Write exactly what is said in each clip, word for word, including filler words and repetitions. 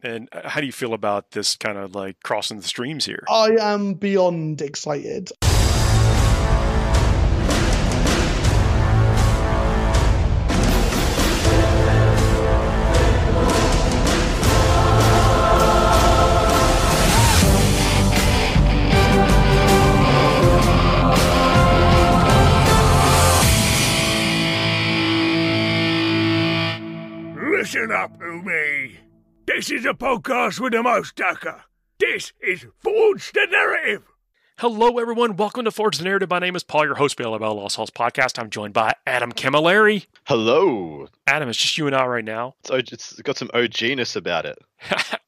And how do you feel about this kind of like crossing the streams here? I am beyond excited. Listen up, Umi. This is a podcast with the most ducker. This is Forge The Narrative. Hello, everyone. Welcome to Forge The Narrative. My name is Paul, your host of the L M L Lost Souls podcast. I'm joined by Adam Camilleri. Hello. Adam, it's just you and I right now. So it's got some O G-ness about it.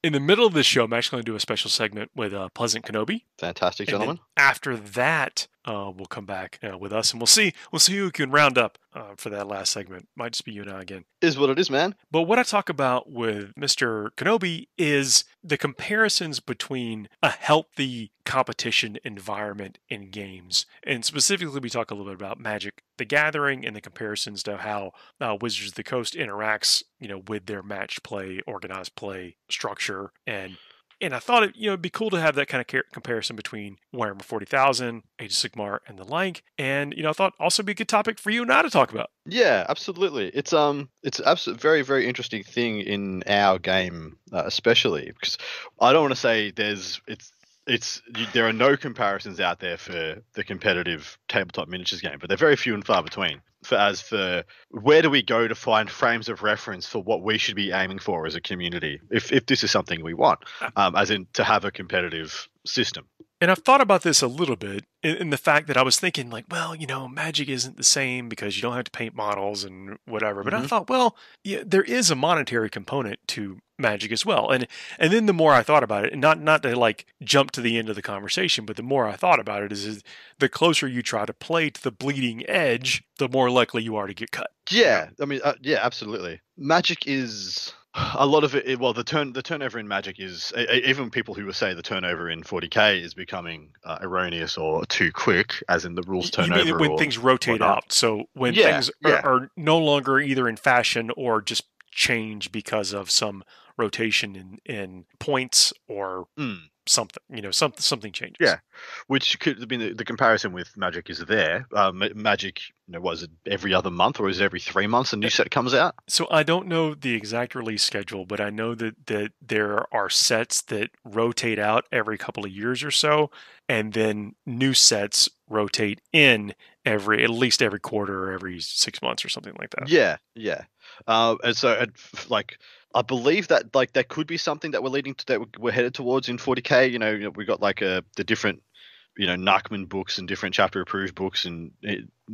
In the middle of this show, I'm actually going to do a special segment with uh, Pleasant Kenobi. Fantastic, gentlemen. After that, uh, we'll come back uh, with us, and we'll see We'll see who can round up uh, for that last segment. Might just be you and I again. Is what it is, man. But what I talk about with Mister Kenobi is the comparisons between a healthy competition environment in games. And specifically, we talk a little bit about Magic: The Gathering and the comparisons to how uh, Wizards of the Coast interacts, you know, with their match play, organized play, structure, and... And I thought it, you know, it'd be cool to have that kind of comparison between Warhammer forty thousand, Age of Sigmar, and the like. And, you know, I thought also be a good topic for you and I to talk about. Yeah, absolutely. It's um, it's an absolute very, very interesting thing in our game, uh, especially because I don't want to say there's it's it's you, there are no comparisons out there for the competitive tabletop miniatures game, but they're very few and far between. For as for where do we go to find frames of reference for what we should be aiming for as a community, if if this is something we want, um, as in to have a competitive system. And I've thought about this a little bit in, in the fact that I was thinking like, well, you know, Magic isn't the same because you don't have to paint models and whatever. But mm-hmm. I thought, well, yeah, there is a monetary component to Magic as well. And and then the more I thought about it, and not, not to like jump to the end of the conversation, but the more I thought about it is, is the closer you try to play to the bleeding edge, the more likely you are to get cut. Yeah. I mean, uh, yeah, absolutely. Magic is... A lot of it, well, the turn, the turnover in Magic is, even people who will say the turnover in forty K is becoming uh, erroneous or too quick, as in the rules turn over. When or, things rotate out, so when yeah, things are, yeah. are no longer either in fashion or just change because of some rotation in, in points or mm. something, you know, something something changes. Yeah, which could have been the, the comparison with Magic is there. Um, Magic. You know, was it every other month or is it every three months a new set comes out? So I don't know the exact release schedule, but I know that, that there are sets that rotate out every couple of years or so, and then new sets rotate in every, at least every quarter or every six months or something like that. Yeah, yeah. Uh, and so, uh, like, I believe that like that could be something that we're leading to, that we're headed towards in forty K. You know, you know we got like a the different. you know, Nachman books and different chapter-approved books and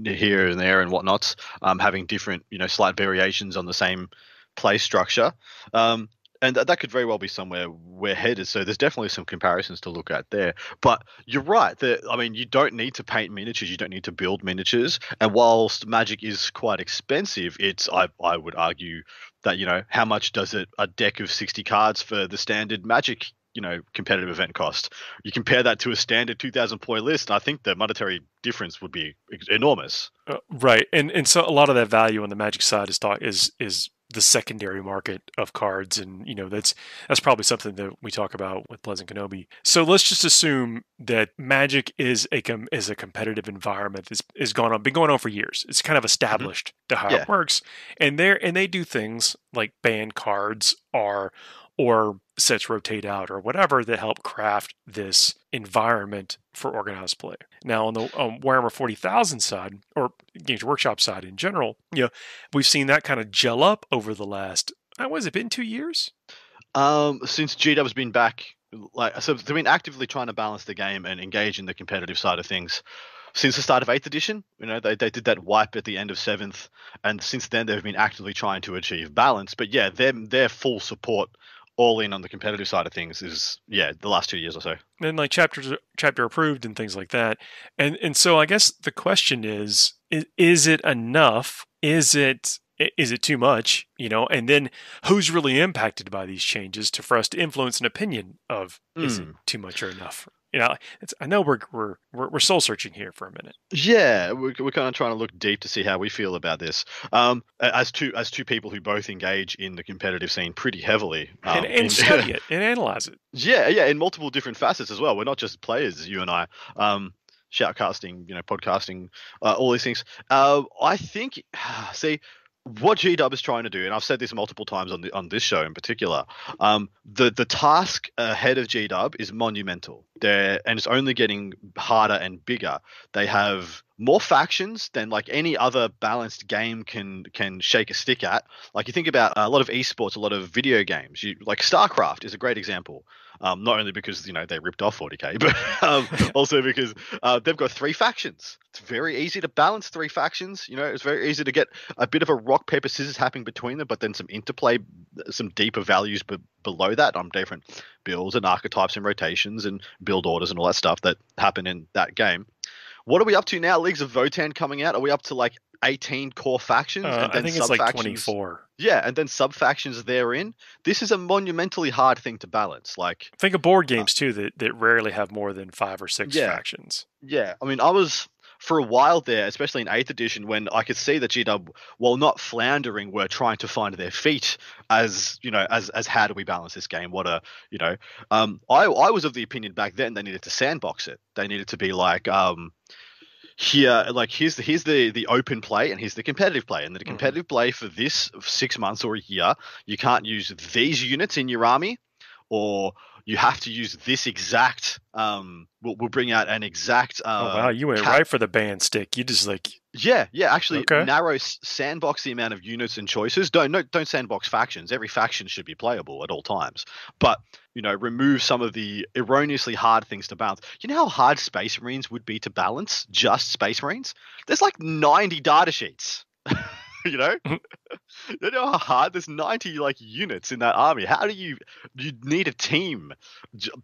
here and there and whatnot, um, having different, you know, slight variations on the same play structure. Um, and th that could very well be somewhere we're headed. So there's definitely some comparisons to look at there. But you're right. That, I mean, you don't need to paint miniatures. You don't need to build miniatures. And whilst Magic is quite expensive, it's, I, I would argue that, you know, how much does it a deck of sixty cards for the standard Magic you know, competitive event cost? You compare that to a standard two thousand point list, and I think the monetary difference would be enormous. Uh, right. And and so a lot of that value on the Magic side is thought is is the secondary market of cards. And, you know, that's, that's probably something that we talk about with Pleasant Kenobi. So let's just assume that Magic is a, com is a competitive environment that's is gone on, been going on for years. It's kind of established mm-hmm. to how yeah. it works. And there, and they do things like ban cards are, or sets rotate out or whatever that help craft this environment for organized play. Now on the um, Warhammer forty thousand side or Games Workshop side in general, you know, we've seen that kind of gel up over the last, how has it been, two years? Um, since G W's been back, like, so they've been actively trying to balance the game and engage in the competitive side of things. Since the start of eighth edition, you know, they, they did that wipe at the end of seventh. And since then they've been actively trying to achieve balance, but yeah, their, their full support all in on the competitive side of things is, yeah, the last two years or so. And like chapters, chapter approved and things like that. And and so I guess the question is, is, is it enough? Is it is it too much? You know, and then who's really impacted by these changes to for us to influence an opinion of mm. is it too much or enough? You know, it's, I know we're we're we're soul searching here for a minute. Yeah, we're, we're kind of trying to look deep to see how we feel about this. Um, as two as two people who both engage in the competitive scene pretty heavily, um, and, and in, study it and analyze it. Yeah, yeah, in multiple different facets as well. We're not just players, you and I. Um, shoutcasting, you know, podcasting, uh, all these things. Uh, I think, see, what G W is trying to do, and I've said this multiple times on the, on this show in particular, um, the the task ahead of G W is monumental. They're, and it's only getting harder and bigger. They have more factions than like any other balanced game can can shake a stick at. Like you think about a lot of esports, a lot of video games. You, like Starcraft is a great example. Um, not only because, you know, they ripped off forty K, but um, also because uh, they've got three factions. It's very easy to balance three factions. You know, it's very easy to get a bit of a rock, paper, scissors happening between them, but then some interplay, some deeper values be- below that on different builds and archetypes and rotations and build orders and all that stuff that happened in that game. What are we up to now? Leagues of Votan coming out. Are we up to like eighteen core factions? Uh, and then I think it's like twenty-four. Yeah, and then sub-factions therein. This is a monumentally hard thing to balance. Like, think of board games uh, too that, that rarely have more than five or six yeah, factions. Yeah, I mean, I was... for a while there, especially in eighth edition, when I could see that G W, while not floundering, were trying to find their feet as, you know, as as how do we balance this game? What a, you know, um, I, I was of the opinion back then they needed to sandbox it. They needed to be like, um, here, like here's the, here's the, the open play and here's the competitive play. And the competitive mm-hmm. play for this six months or a year, you can't use these units in your army, or you have to use this exact, um, we'll, we'll bring out an exact. Uh, oh, wow, you went cap- right for the band stick. You just like. Yeah, yeah, actually okay. Narrow sandbox the amount of units and choices. Don't, no, don't sandbox factions. Every faction should be playable at all times. But, you know, remove some of the erroneously hard things to balance. You know how hard Space Marines would be to balance? Just Space Marines? There's like ninety data sheets. You know, you know how hard there's ninety like units in that army. How do you you need a team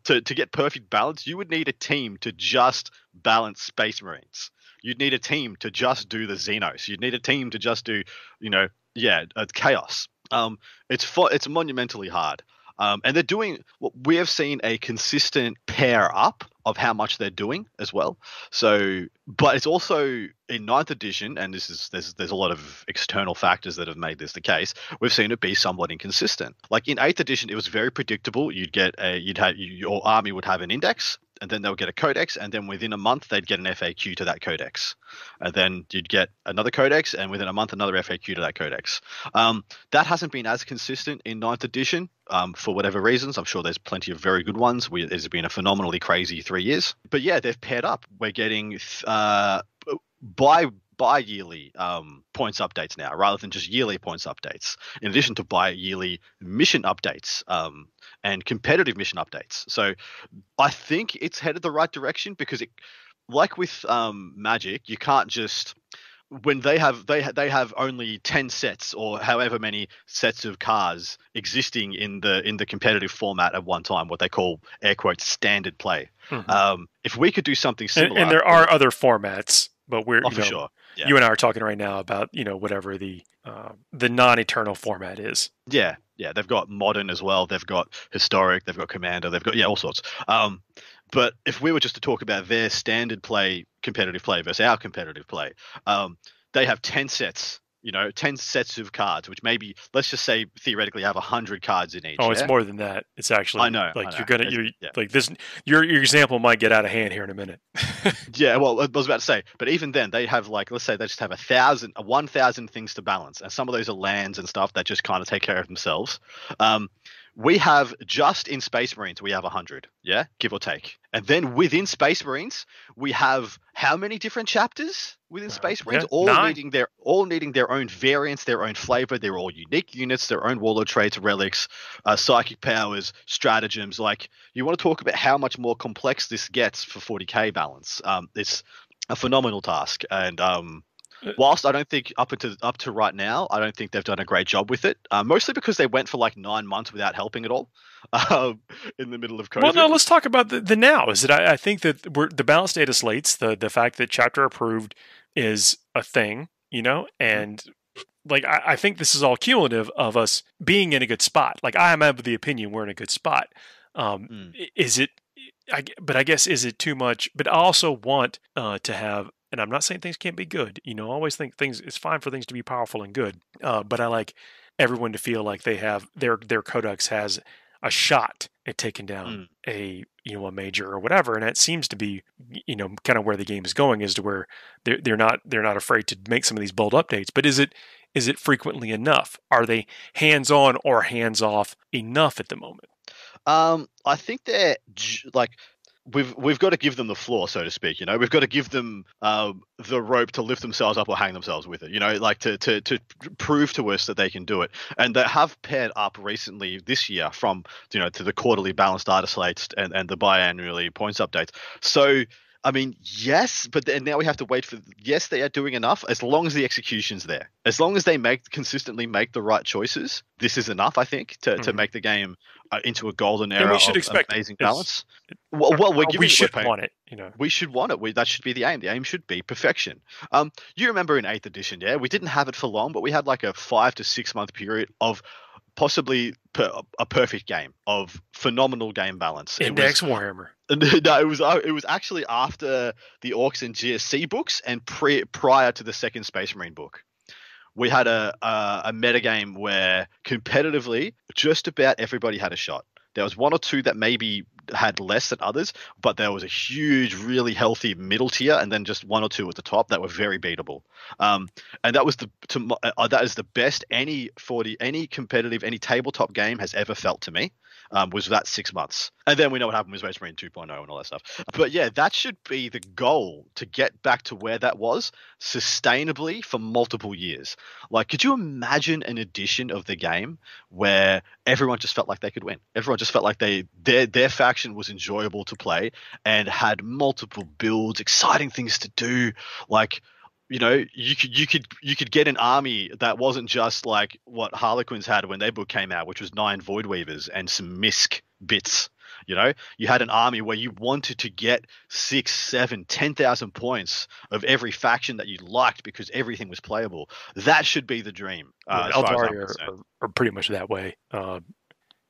to to get perfect balance? You would need a team to just balance Space Marines. You'd need a team to just do the Xenos. You'd need a team to just do, you know, yeah, uh, Chaos. Um, it's fo- it's monumentally hard. Um, and they're doing what we have seen a consistent pair up of how much they're doing as well. So, but it's also in ninth edition, and this is there's there's a lot of external factors that have made this the case. We've seen it be somewhat inconsistent. Like in eighth edition, it was very predictable. You'd get a you'd have you, your army would have an index, and then they'll get a codex, and then within a month they'd get an F A Q to that codex, and then you'd get another codex, and within a month another F A Q to that codex. Um, that hasn't been as consistent in ninth edition um, for whatever reasons. I'm sure there's plenty of very good ones. We, there's been a phenomenally crazy three years, but yeah, they've paired up. We're getting uh, bi bi-yearly um, points updates now, rather than just yearly points updates. In addition to bi-yearly mission updates. Um, and competitive mission updates. So I think it's headed the right direction because, it, like with um, Magic, you can't just when they have they ha- they have only ten sets or however many sets of cards existing in the in the competitive format at one time, what they call air quotes standard play. Mm-hmm. Um, if we could do something similar, and, and there are other formats, but we're oh, you for know, sure. Yeah. You and I are talking right now about, you know, whatever the uh, the non-eternal format is. Yeah. Yeah, they've got modern as well. They've got historic. They've got commander. They've got, yeah, all sorts. Um, but if we were just to talk about their standard play, competitive play versus our competitive play, um, they have ten sets, you know, ten sets of cards, which maybe, let's just say theoretically have one hundred cards in each. Oh, yeah? It's more than that. It's actually, I know, like I know. you're going to, you're yeah. like this, your, your example might get out of hand here in a minute. Yeah, well, I was about to say, but even then they have like, let's say they just have a thousand, one thousand things to balance. And some of those are lands and stuff that just kind of take care of themselves. Um, we have just in Space Marines, we have a hundred. Yeah. Give or take. And then within Space Marines, we have how many different chapters within wow. Space Marines? Yeah. All Nine. needing their all needing their own variants, their own flavor. They're all unique units, their own warlord traits, relics, uh, psychic powers, stratagems. Like, you want to talk about how much more complex this gets for forty K balance. Um, it's a phenomenal task. And um, whilst I don't think up to up to right now, I don't think they've done a great job with it. Uh, mostly because they went for like nine months without helping at all. Um, in the middle of COVID. Well, no, let's talk about the, the now. Is that I, I think that we're, the balance data slates, the the fact that chapter approved is a thing, you know, and like, I, I think this is all cumulative of us being in a good spot. Like, I am of the opinion we're in a good spot. Um, mm. Is it, I, but I guess, is it too much? But I also want uh, to have, and I'm not saying things can't be good. You know, I always think things, it's fine for things to be powerful and good. Uh, but I like everyone to feel like they have, their, their codex has a shot at taking down mm. a, you know, a major or whatever. And that seems to be, you know, kind of where the game is going, is to where they're, they're not, they're not afraid to make some of these bold updates. But is it, is it frequently enough? Are they hands-on or hands-off enough at the moment? Um, I think they're like, we've, we've got to give them the floor, so to speak. You know, we've got to give them um, the rope to lift themselves up or hang themselves with it, you know, like to, to, to prove to us that they can do it. And they have paired up recently this year from, you know, to the quarterly balanced data slates and, and the biannually points updates. So, I mean, yes, but then now we have to wait for, yes, they are doing enough as long as the execution's there. As long as they make consistently make the right choices, this is enough, I think, to, mm-hmm. to make the game uh, into a golden era and we should of expect amazing balance. Well, well, we're giving, we should we're want it. You know, we should want it. We, that should be the aim. The aim should be perfection. Um, you remember in eighth edition, yeah, we didn't have it for long, but we had like a five to six month period of possibly per, a perfect game of phenomenal game balance. Index Warhammer. No, it was it was actually after the Orcs and G S C books and pre, prior to the second Space Marine book. We had a, a, a metagame where competitively just about everybody had a shot. There was one or two that maybe had less than others, but there was a huge, really healthy middle tier, and then just one or two at the top that were very beatable. Um, and that was the to, uh, that is the best any forty any competitive any tabletop game has ever felt to me. Um, was that six months, and then we know what happened with Space Marine two point oh and all that stuff. But yeah, that should be the goal, to get back to where that was sustainably for multiple years. Like, could you imagine an edition of the game where everyone just felt like they could win? Everyone just felt like they their their faction was enjoyable to play and had multiple builds, exciting things to do, like. You know, you could you could you could get an army that wasn't just like what Harlequins had when their book came out, which was nine Void Weavers and some misc bits. You know, you had an army where you wanted to get six, seven, ten thousand points of every faction that you liked because everything was playable. That should be the dream. Uh, yeah, Eldar are, are pretty much that way. Uh,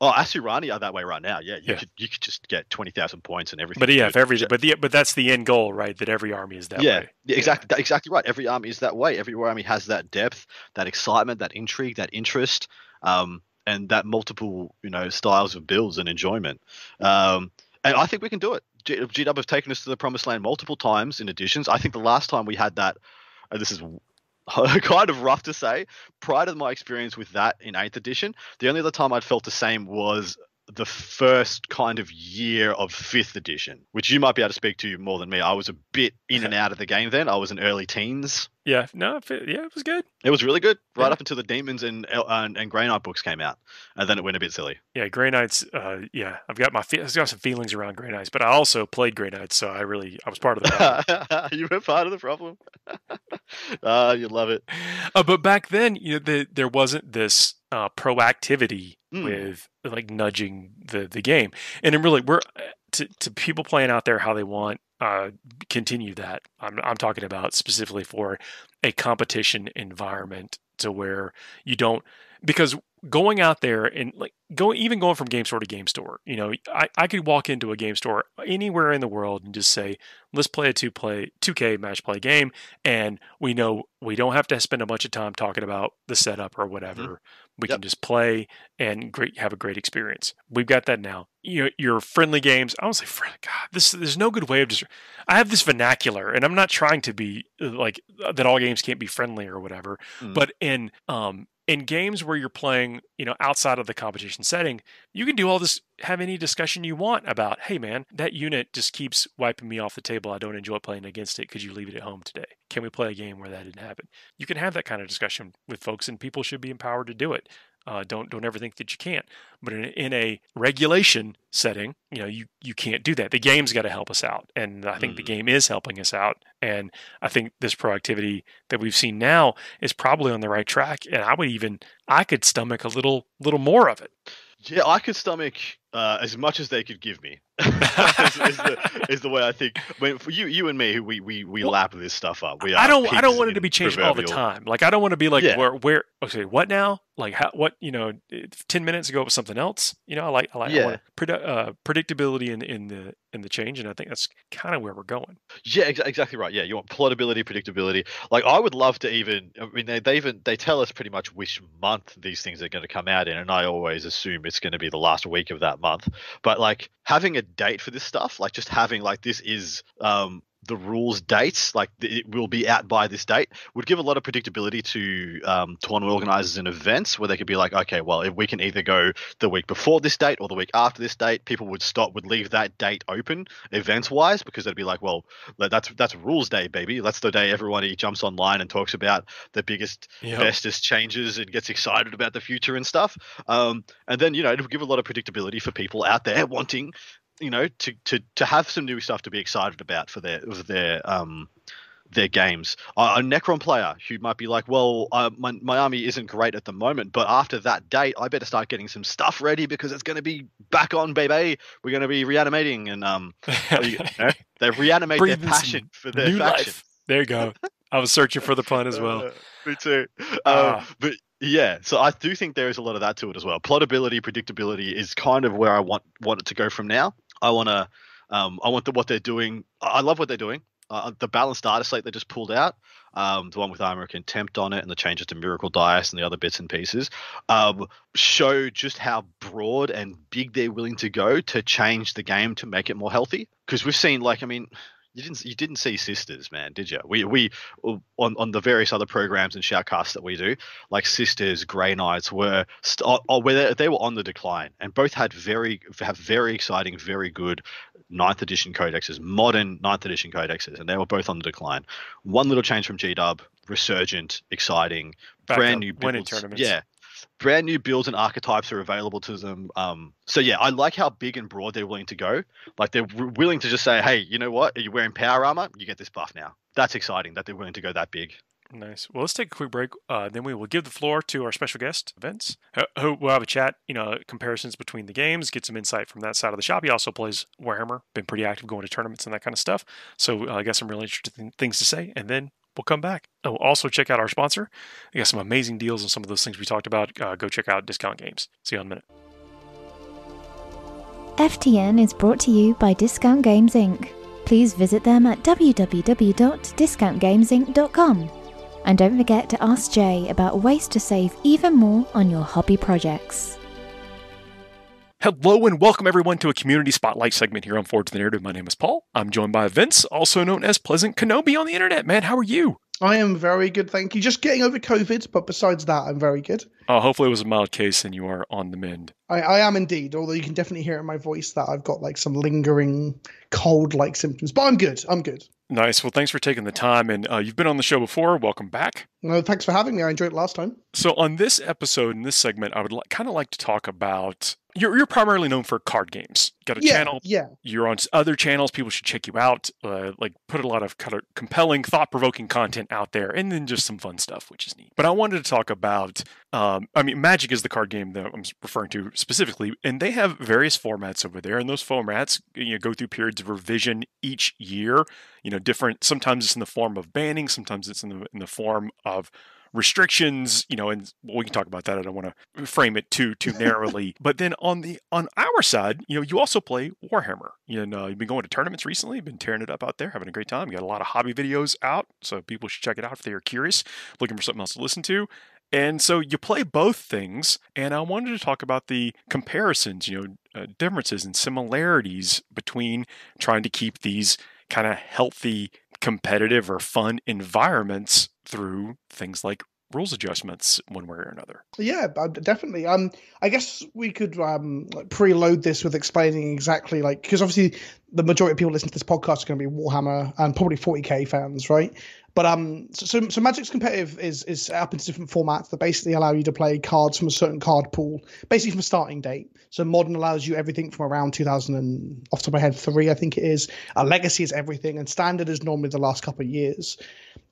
Oh, Asurani are that way right now. Yeah, you yeah. could you could just get twenty thousand points and everything. But yeah, if every but the but that's the end goal, right? That every army is that yeah, way. Yeah, exactly, that, exactly right. Every army is that way. Every army has that depth, that excitement, that intrigue, that interest, um, and that multiple you know styles of builds and enjoyment. Um, and I think we can do it. G- GW have taken us to the promised land multiple times in editions. I think the last time we had that, and this is. kind of rough to say, prior to my experience with that in eighth edition, the only other time I'd felt the same was the first kind of year of fifth edition, which you might be able to speak to more than me. I was a bit in and out of the game then. I was in early teens. Yeah, no, yeah, it was good. It was really good, right yeah. up until the Demons and, and and Grey Knight books came out, and then it went a bit silly. Yeah, Grey Knights. Uh, yeah, I've got my fe- I've got some feelings around Grey Knights, but I also played Grey Knights, so I really I was part of the problem. You were part of the problem. uh, you'd love it. Uh, but back then, you know, the, there wasn't this uh, proactivity mm. with like nudging the the game, and it really we're to to people playing out there how they want. Uh, continue that. I'm, I'm talking about specifically for a competition environment to where you don't, because going out there and like going, even going from game store to game store, you know, I, I could walk into a game store anywhere in the world and just say, let's play a two play two K match play game. And we know we don't have to spend a bunch of time talking about the setup or whatever. Mm-hmm. We yep. can just play and great, have a great experience. We've got that now. Your, your friendly games. I don't say friendly. God, this there's no good way of just. I have this vernacular, and I'm not trying to be like that. All games can't be friendly or whatever. Mm. But in um in games where you're playing, you know, outside of the competition setting, you can do all this. Have any discussion you want about, hey man, that unit just keeps wiping me off the table. I don't enjoy playing against it. Could you leave it at home today? Can we play a game where that didn't happen? You can have that kind of discussion with folks, and people should be empowered to do it. Uh, don't don't ever think that you can't. But in, in a regulation setting, you know, you you can't do that. The game's got to help us out, and I think mm. the game is helping us out. And I think this proactivity that we've seen now is probably on the right track. And I would even I could stomach a little little more of it. Yeah, I could stomach. Uh, as much as they could give me is, is, the, is the way I think. I mean, for you, you and me, who we we we well, lap this stuff up. We are I don't I don't want it to be changed proverbial. all the time. Like I don't want to be like yeah. where where okay what now? Like how, what you know? Ten minutes ago it was something else. You know I like I like yeah. I want produ- uh, predictability in in the in the change, and I think that's kind of where we're going. Yeah, ex- exactly right. Yeah, you want plottability, predictability. Like I would love to even. I mean, they they even they tell us pretty much which month these things are going to come out in, and I always assume it's going to be the last week of that month. But like having a date for this stuff, like just having like this is um the rules dates, like it will be out by this date, would give a lot of predictability to um tournament organizers and events, where they could be like, okay, well, if we can either go the week before this date or the week after this date, people would stop would leave that date open events wise because they'd be like, well, that's that's rules day, baby. That's the day everyone jumps online and talks about the biggest yep. bestest changes and gets excited about the future and stuff. Um and then, you know, it would give a lot of predictability for people out there wanting, you know, to, to, to have some new stuff to be excited about for their for their um their games. Uh, a Necron player who might be like, well, uh, my, my army isn't great at the moment, but after that date, I better start getting some stuff ready because it's going to be back on, baby. We're going to be reanimating, and um, you know, they reanimate their passion for their new faction. Life. There you go. I was searching for the pun as well. Uh, me too. Uh, oh. But yeah, so I do think there is a lot of that to it as well. Plottability, predictability is kind of where I want want it to go from now. I want to, um, I want the, what they're doing. I love what they're doing. Uh, the balanced data slate they just pulled out, um, the one with Armour of Contempt on it, and the changes to Miracle Dice and the other bits and pieces, um, show just how broad and big they're willing to go to change the game to make it more healthy. Because we've seen, like, I mean, you didn't you didn't see Sisters, man, did you? We we on, on the various other programs and shoutcasts that we do, like Sisters, Grey Knights were st- or where they, they were on the decline, and both had very have very exciting, very good ninth edition codexes, modern ninth edition codexes, and they were both on the decline. One little change from G-Dub, resurgent, exciting, Back brand up, new builds, yeah. Brand new builds and archetypes are available to them. Um, so, yeah, I like how big and broad they're willing to go. Like, they're w- willing to just say, hey, you know what? Are you wearing power armor? You get this buff now. That's exciting that they're willing to go that big. Nice. Well, let's take a quick break. Uh, then we will give the floor to our special guest, Vince, who will have a chat, you know, comparisons between the games, get some insight from that side of the shop. He also plays Warhammer, been pretty active going to tournaments and that kind of stuff. So uh, I got some really interesting things to say. And then we'll come back. Oh, also check out our sponsor. I got some amazing deals on some of those things we talked about. Uh, go check out Discount Games. See you in a minute. F T N is brought to you by Discount Games Incorporated. Please visit them at w w w dot discount games inc dot com. And don't forget to ask Jay about ways to save even more on your hobby projects. Hello and welcome everyone to a community spotlight segment here on Forge the Narrative. My name is Paul. I'm joined by Vince, also known as Pleasant Kenobi on the internet. Man, how are you? I am very good, thank you. Just getting over COVID, but besides that, I'm very good. Oh, hopefully it was a mild case and you are on the mend. I, I am indeed, although you can definitely hear in my voice that I've got like some lingering cold-like symptoms, but I'm good. I'm good. Nice. Well, thanks for taking the time. And uh, you've been on the show before. Welcome back. No, thanks for having me. I enjoyed it last time. So on this episode, in this segment, I would li- kind of like to talk about... You're you're primarily known for card games. Got a yeah, channel. Yeah. You're on other channels. People should check you out. Uh, like put a lot of kind of compelling, thought-provoking content out there, and then just some fun stuff, which is neat. But I wanted to talk about. Um, I mean, Magic is the card game that I'm referring to specifically, and they have various formats over there. And those formats, you know, go through periods of revision each year. You know, different. Sometimes it's in the form of banning. Sometimes it's in the in the form of restrictions, you know, and we can talk about that. I don't want to frame it too too narrowly. But then on the on our side, you know, you also play Warhammer. You know, you've been going to tournaments recently, you've been tearing it up out there, having a great time. You got a lot of hobby videos out, so people should check it out if they are curious, looking for something else to listen to. And so you play both things, and I wanted to talk about the comparisons, you know, uh, differences and similarities between trying to keep these kind of healthy, competitive or fun environments through things like rules adjustments one way or another. Yeah, definitely. Um, I guess we could um, like preload this with explaining exactly like, because obviously the majority of people listening to this podcast are going to be Warhammer and probably forty K fans, right? But um, so so Magic's competitive is is set up into different formats that basically allow you to play cards from a certain card pool, basically from a starting date. So Modern allows you everything from around two thousand and off the top of my head three, I think it is. Uh, Legacy is everything, and Standard is normally the last couple of years.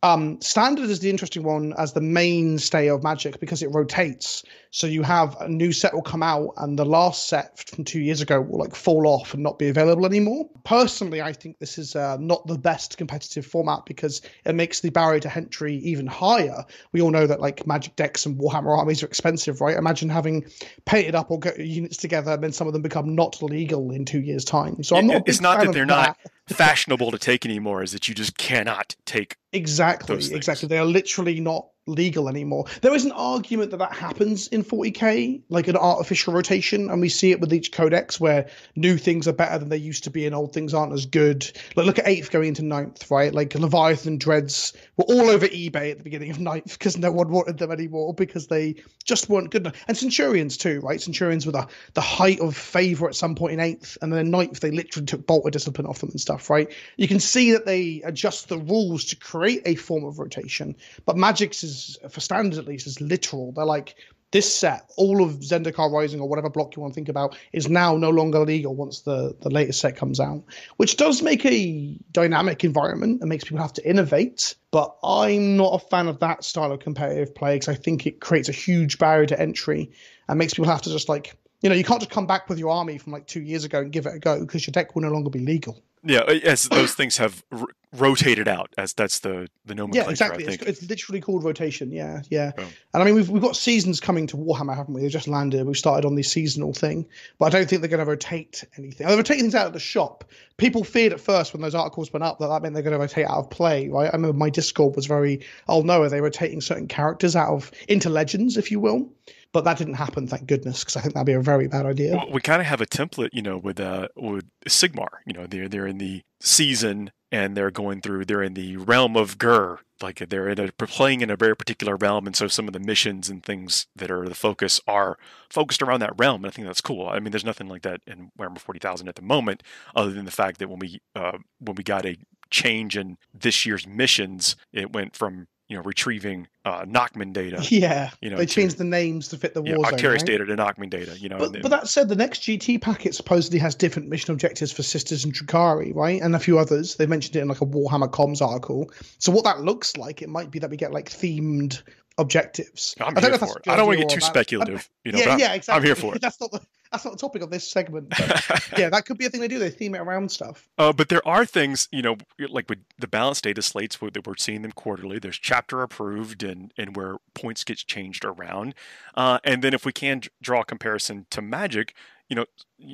Um, Standard is the interesting one as the mainstay of Magic because it rotates. So you have a new set will come out and the last set from two years ago will like fall off and not be available anymore. Personally, I think this is uh, not the best competitive format because it makes the barrier to entry even higher. We all know that like Magic decks and Warhammer armies are expensive, right? Imagine having painted up or got units together and then some of them become not legal in two years' time. So I'm not. It's not that they're not fashionable to take anymore, is that you just cannot take. Exactly, exactly. They are literally not legal anymore. There is an argument that that happens in forty K, like an artificial rotation, and we see it with each codex where new things are better than they used to be and old things aren't as good. Like look at eighth going into ninth, right? Like Leviathan Dreads were all over eBay at the beginning of ninth because no one wanted them anymore because they just weren't good enough. And Centurions too, right? Centurions were the, the height of favor at some point in eighth, and then in ninth they literally took Bolter Discipline off them and stuff, right? You can see that they adjust the rules to create a form of rotation, but Magic's is, for Standard at least, is literal. They're like, this set, all of Zendikar Rising or whatever block you want to think about is now no longer legal once the, the latest set comes out, which does make a dynamic environment and makes people have to innovate. But I'm not a fan of that style of competitive play because I think it creates a huge barrier to entry and makes people have to just like, you know, you can't just come back with your army from like two years ago and give it a go because your deck will no longer be legal. Yeah, as those things have r- rotated out, as that's the the nomenclature. Yeah, exactly. I think. It's, it's literally called rotation. Yeah, yeah. Oh. And I mean, we've we've got seasons coming to Warhammer, haven't we? They've just landed. We've started on this seasonal thing, but I don't think they're going to rotate anything. They're rotating things out of the shop. People feared at first when those articles went up that that meant they're going to rotate out of play. Right? I remember my Discord was very, oh no, are they rotating certain characters out of into Legends, if you will? But that didn't happen, thank goodness, because I think that'd be a very bad idea. Well, we kind of have a template, you know, with uh, with Sigmar. You know, they're they're in the season and they're going through. They're in the realm of Gur, like they're in a, playing in a very particular realm, and so some of the missions and things that are the focus are focused around that realm. And I think that's cool. I mean, there's nothing like that in Warhammer forty thousand at the moment, other than the fact that when we uh, when we got a change in this year's missions, it went from, you know, retrieving uh, Nachman data. Yeah, you know, they changed to, the names to fit the war yeah, zone. Arcturus right? data to Nachman data. You know, but, then, but that said, the next G T packet supposedly has different mission objectives for Sisters and Drukhari, right? And a few others. They mentioned it in like a Warhammer Comms article. So what that looks like, it might be that we get like themed objectives. I'm I don't here know for it. I don't want to get too that. speculative. You know, yeah, yeah, exactly. I'm here for it. That's not the that's not the topic of this segment. Yeah, that could be a thing they do. They theme it around stuff. Uh, but there are things, you know, like with the balanced data slates that we're seeing them quarterly. There's chapter approved and and where points get changed around. Uh, and then if we can draw a comparison to Magic, you know,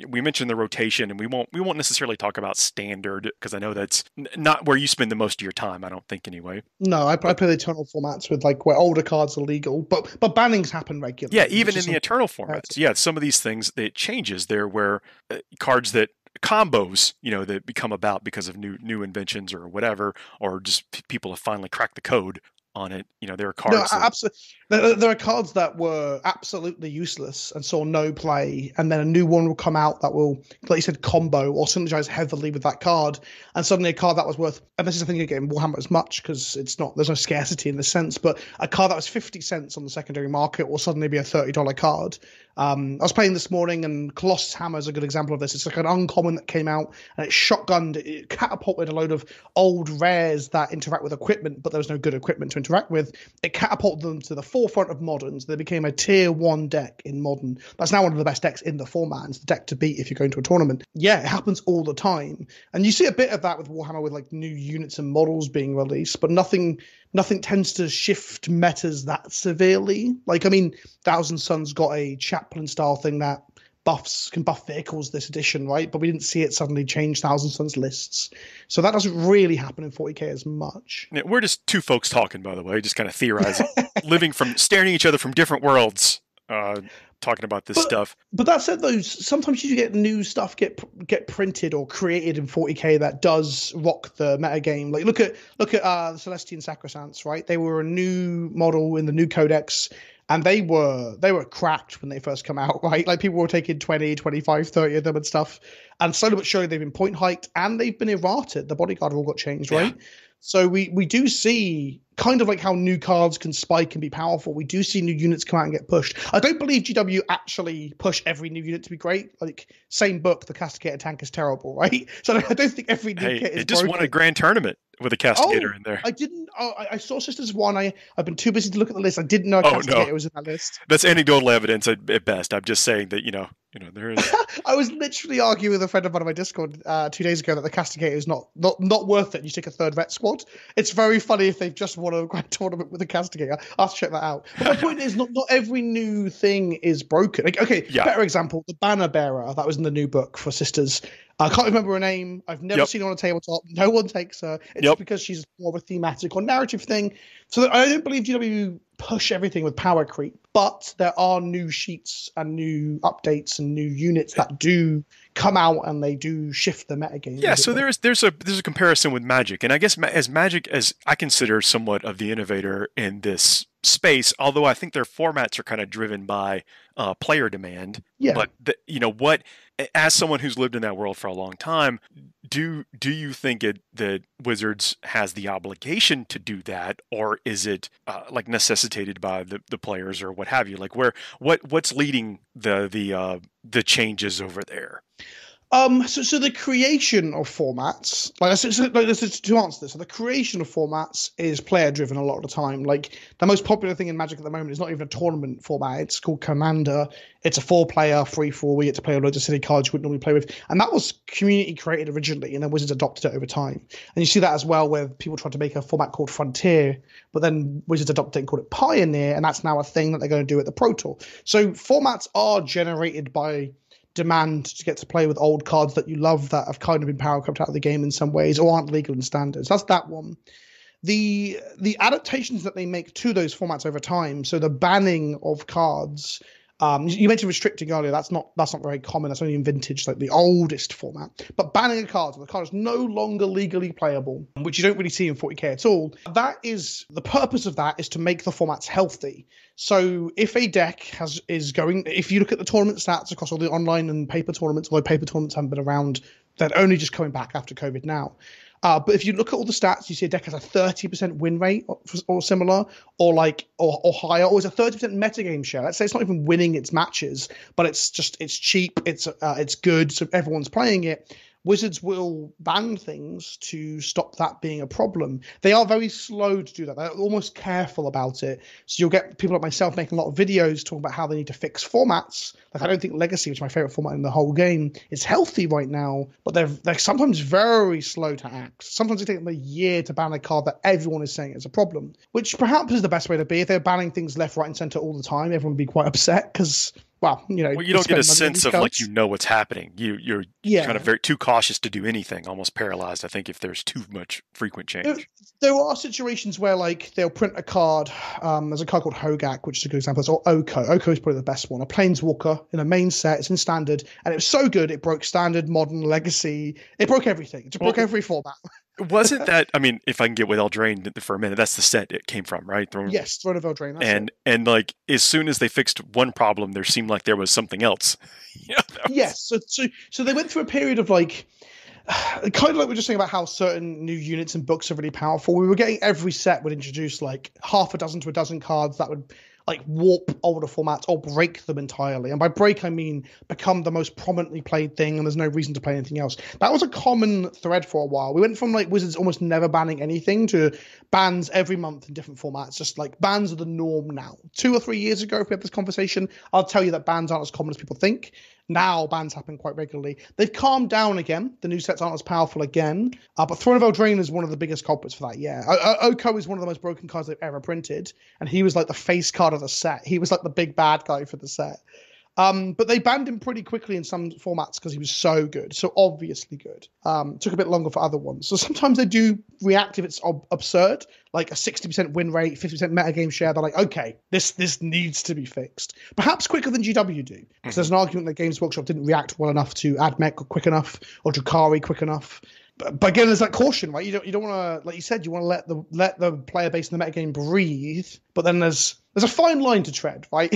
we mentioned the rotation, and we won't we won't necessarily talk about Standard because I know that's n- not where you spend the most of your time. I don't think anyway. No, I, but, I play the Eternal formats with like where older cards are legal, but but bannings happen regularly. Yeah, even in the Eternal formats. Yeah, some of these things it changes there where uh, cards that combos, you know, that become about because of new new inventions or whatever, or just people have finally cracked the code on it. You know, there are cards no, that... absolutely there, there are cards that were absolutely useless and saw no play, and then a new one will come out that will, like you said, combo or synergize heavily with that card, and suddenly a card that was worth, and this is the thing again, Warhammer as much because it's not, there's no scarcity in the sense, but a card that was fifty cents on the secondary market will suddenly be a thirty dollars card. Um, I was playing this morning, and Colossus Hammer is a good example of this. It's like an uncommon that came out, and it shotgunned, it catapulted a load of old rares that interact with equipment, but there was no good equipment to interact with. It catapulted them to the forefront of Modern, so they became a tier one deck in Modern. That's now one of the best decks in the format, and it's the deck to beat if you're going to a tournament. Yeah, it happens all the time. And you see a bit of that with Warhammer, with like new units and models being released, but nothing... Nothing tends to shift metas that severely. Like, I mean, Thousand Sun's got a chaplain-style thing that buffs can buff vehicles this edition, right? But we didn't see it suddenly change Thousand Sun's lists. So that doesn't really happen in forty K as much. Yeah, we're just two folks talking, by the way, just kind of theorizing, living from, staring at each other from different worlds. Uh, talking about this but, stuff. But that said, though, sometimes you get new stuff get get printed or created in forty K that does rock the metagame. Like look at look at uh, the Celestian Sacrosancts, right? They were a new model in the new codex, and they were they were cracked when they first come out, right? Like people were taking twenty, twenty-five, thirty of them and stuff. And slowly but surely they've been point hiked and they've been errated. The bodyguard all got changed, right? Yeah. So we, we do see, kind of like how new cards can spike and be powerful, we do see new units come out and get pushed. I don't believe G W actually push every new unit to be great. Like, same book, the Castigator tank is terrible, right? So I don't think every new hey, kit is It just broken. Won a grand tournament with a Castigator oh, in there. I didn't. Oh, I, I saw Sisters one. I, I've been too busy to look at the list. I didn't know a oh, Castigator no. was in that list. That's anecdotal evidence at, at best. I'm just saying that, you know, you know there is... I was literally arguing with a friend of mine on my Discord uh, two days ago that the Castigator is not, not, not worth it. You take a third vet squad. It's very funny if they've just won a grand tournament with a Castigator. I'll have to check that out. But my point is, not, not every new thing is broken. Like, okay, yeah. Better example, the Banner Bearer that was in the new book for Sisters. I can't remember her name. I've never yep. seen her on a tabletop. No one takes her. It's yep. because she's more of a thematic or narrative thing. So I don't believe G W push everything with power creep, but there are new sheets and new updates and new units that do come out and they do shift the metagame. Yeah, so there's there's a there's a comparison with Magic, and I guess as Magic as I consider somewhat of the innovator in this space, although I think their formats are kind of driven by uh, player demand. Yeah. But the, you know what? As someone who's lived in that world for a long time, do do you think it that Wizards has the obligation to do that, or is it uh, like necessitated by the, the players or what have you? Like where what what's leading the the uh, the changes over there? Um, so, so the creation of formats, like, so, so, like so to answer this, so the creation of formats is player driven a lot of the time. Like the most popular thing in Magic at the moment is not even a tournament format. It's called Commander. It's a four player free for all. We get to play a load of silly cards you wouldn't normally play with. And that was community created originally, and then Wizards adopted it over time. And you see that as well where people tried to make a format called Frontier, but then Wizards adopted it and called it Pioneer. And that's now a thing that they're going to do at the Pro Tour. So formats are generated by demand to get to play with old cards that you love that have kind of been power crept out of the game in some ways or aren't legal in standards. That's that one. The the adaptations that they make to those formats over time, so the banning of cards. Um, you mentioned restricting earlier. That's not that's not very common. That's only in vintage, like the oldest format. But banning a card, so the card is no longer legally playable, which you don't really see in forty K at all. That is the purpose of that is to make the formats healthy. So if a deck has is going, if you look at the tournament stats across all the online and paper tournaments, although paper tournaments haven't been around, they're only just coming back after COVID now. Uh, but if you look at all the stats, you see a deck has a thirty percent win rate or, or similar, or like or, or higher, or it's a thirty percent metagame share. Let's say it's not even winning its matches, but it's just it's cheap, it's uh, it's good, so everyone's playing it. Wizards will ban things to stop that being a problem. They are very slow to do that. They're almost careful about it. So you'll get people like myself making a lot of videos talking about how they need to fix formats. Like I don't think Legacy, which is my favorite format in the whole game, is healthy right now, but they're, they're sometimes very slow to act. Sometimes it takes them a year to ban a card that everyone is saying is a problem, which perhaps is the best way to be. If they're banning things left, right, and center all the time, everyone would be quite upset because... Well, you know, well, you don't get a sense of like you know what's happening. You you're yeah. kind of very too cautious to do anything, almost paralyzed. I think if there's too much frequent change, there, there are situations where like they'll print a card. Um, there's a card called Hogak, which is a good example. It's or Oko. Oko is probably the best one. A Planeswalker in a main set. It's in Standard, and it was so good it broke Standard, Modern, Legacy. It broke everything. It broke well, every format. Wasn't that? I mean, if I can get with Eldraine for a minute, that's the set it came from, right? Throne, yes, Throne of Eldraine. That's and it. and like as soon as they fixed one problem, there seemed like there was something else. yeah, was... Yes. So, so so they went through a period of like. Kind of like we were just saying about how certain new units and books are really powerful. We were getting every set would introduce like half a dozen to a dozen cards that would like warp older formats or break them entirely. And by break, I mean become the most prominently played thing and there's no reason to play anything else. That was a common thread for a while. We went from like Wizards almost never banning anything to bans every month in different formats. Just like bans are the norm now. Two or three years ago, if we had this conversation, I'll tell you that bans aren't as common as people think. Now, bans happen quite regularly. They've calmed down again. The new sets aren't as powerful again. Uh, but Throne of Eldraine is one of the biggest culprits for that, yeah. O- Oko is one of the most broken cards they've ever printed. And he was like the face card of the set. He was like the big bad guy for the set. Um, but they banned him pretty quickly in some formats because he was so good, so obviously good. Um, took a bit longer for other ones. So sometimes they do react if it's ob- absurd, like a sixty percent win rate, fifty percent metagame share. They're like, okay, this this needs to be fixed. Perhaps quicker than G W do, because there's an argument that Games Workshop didn't react well enough to AdMech quick enough or Drukhari quick enough. but, but again, there's that caution, right? You don't you don't want to, like you said, you want to let the let the player base in the metagame breathe. But then there's there's a fine line to tread, right?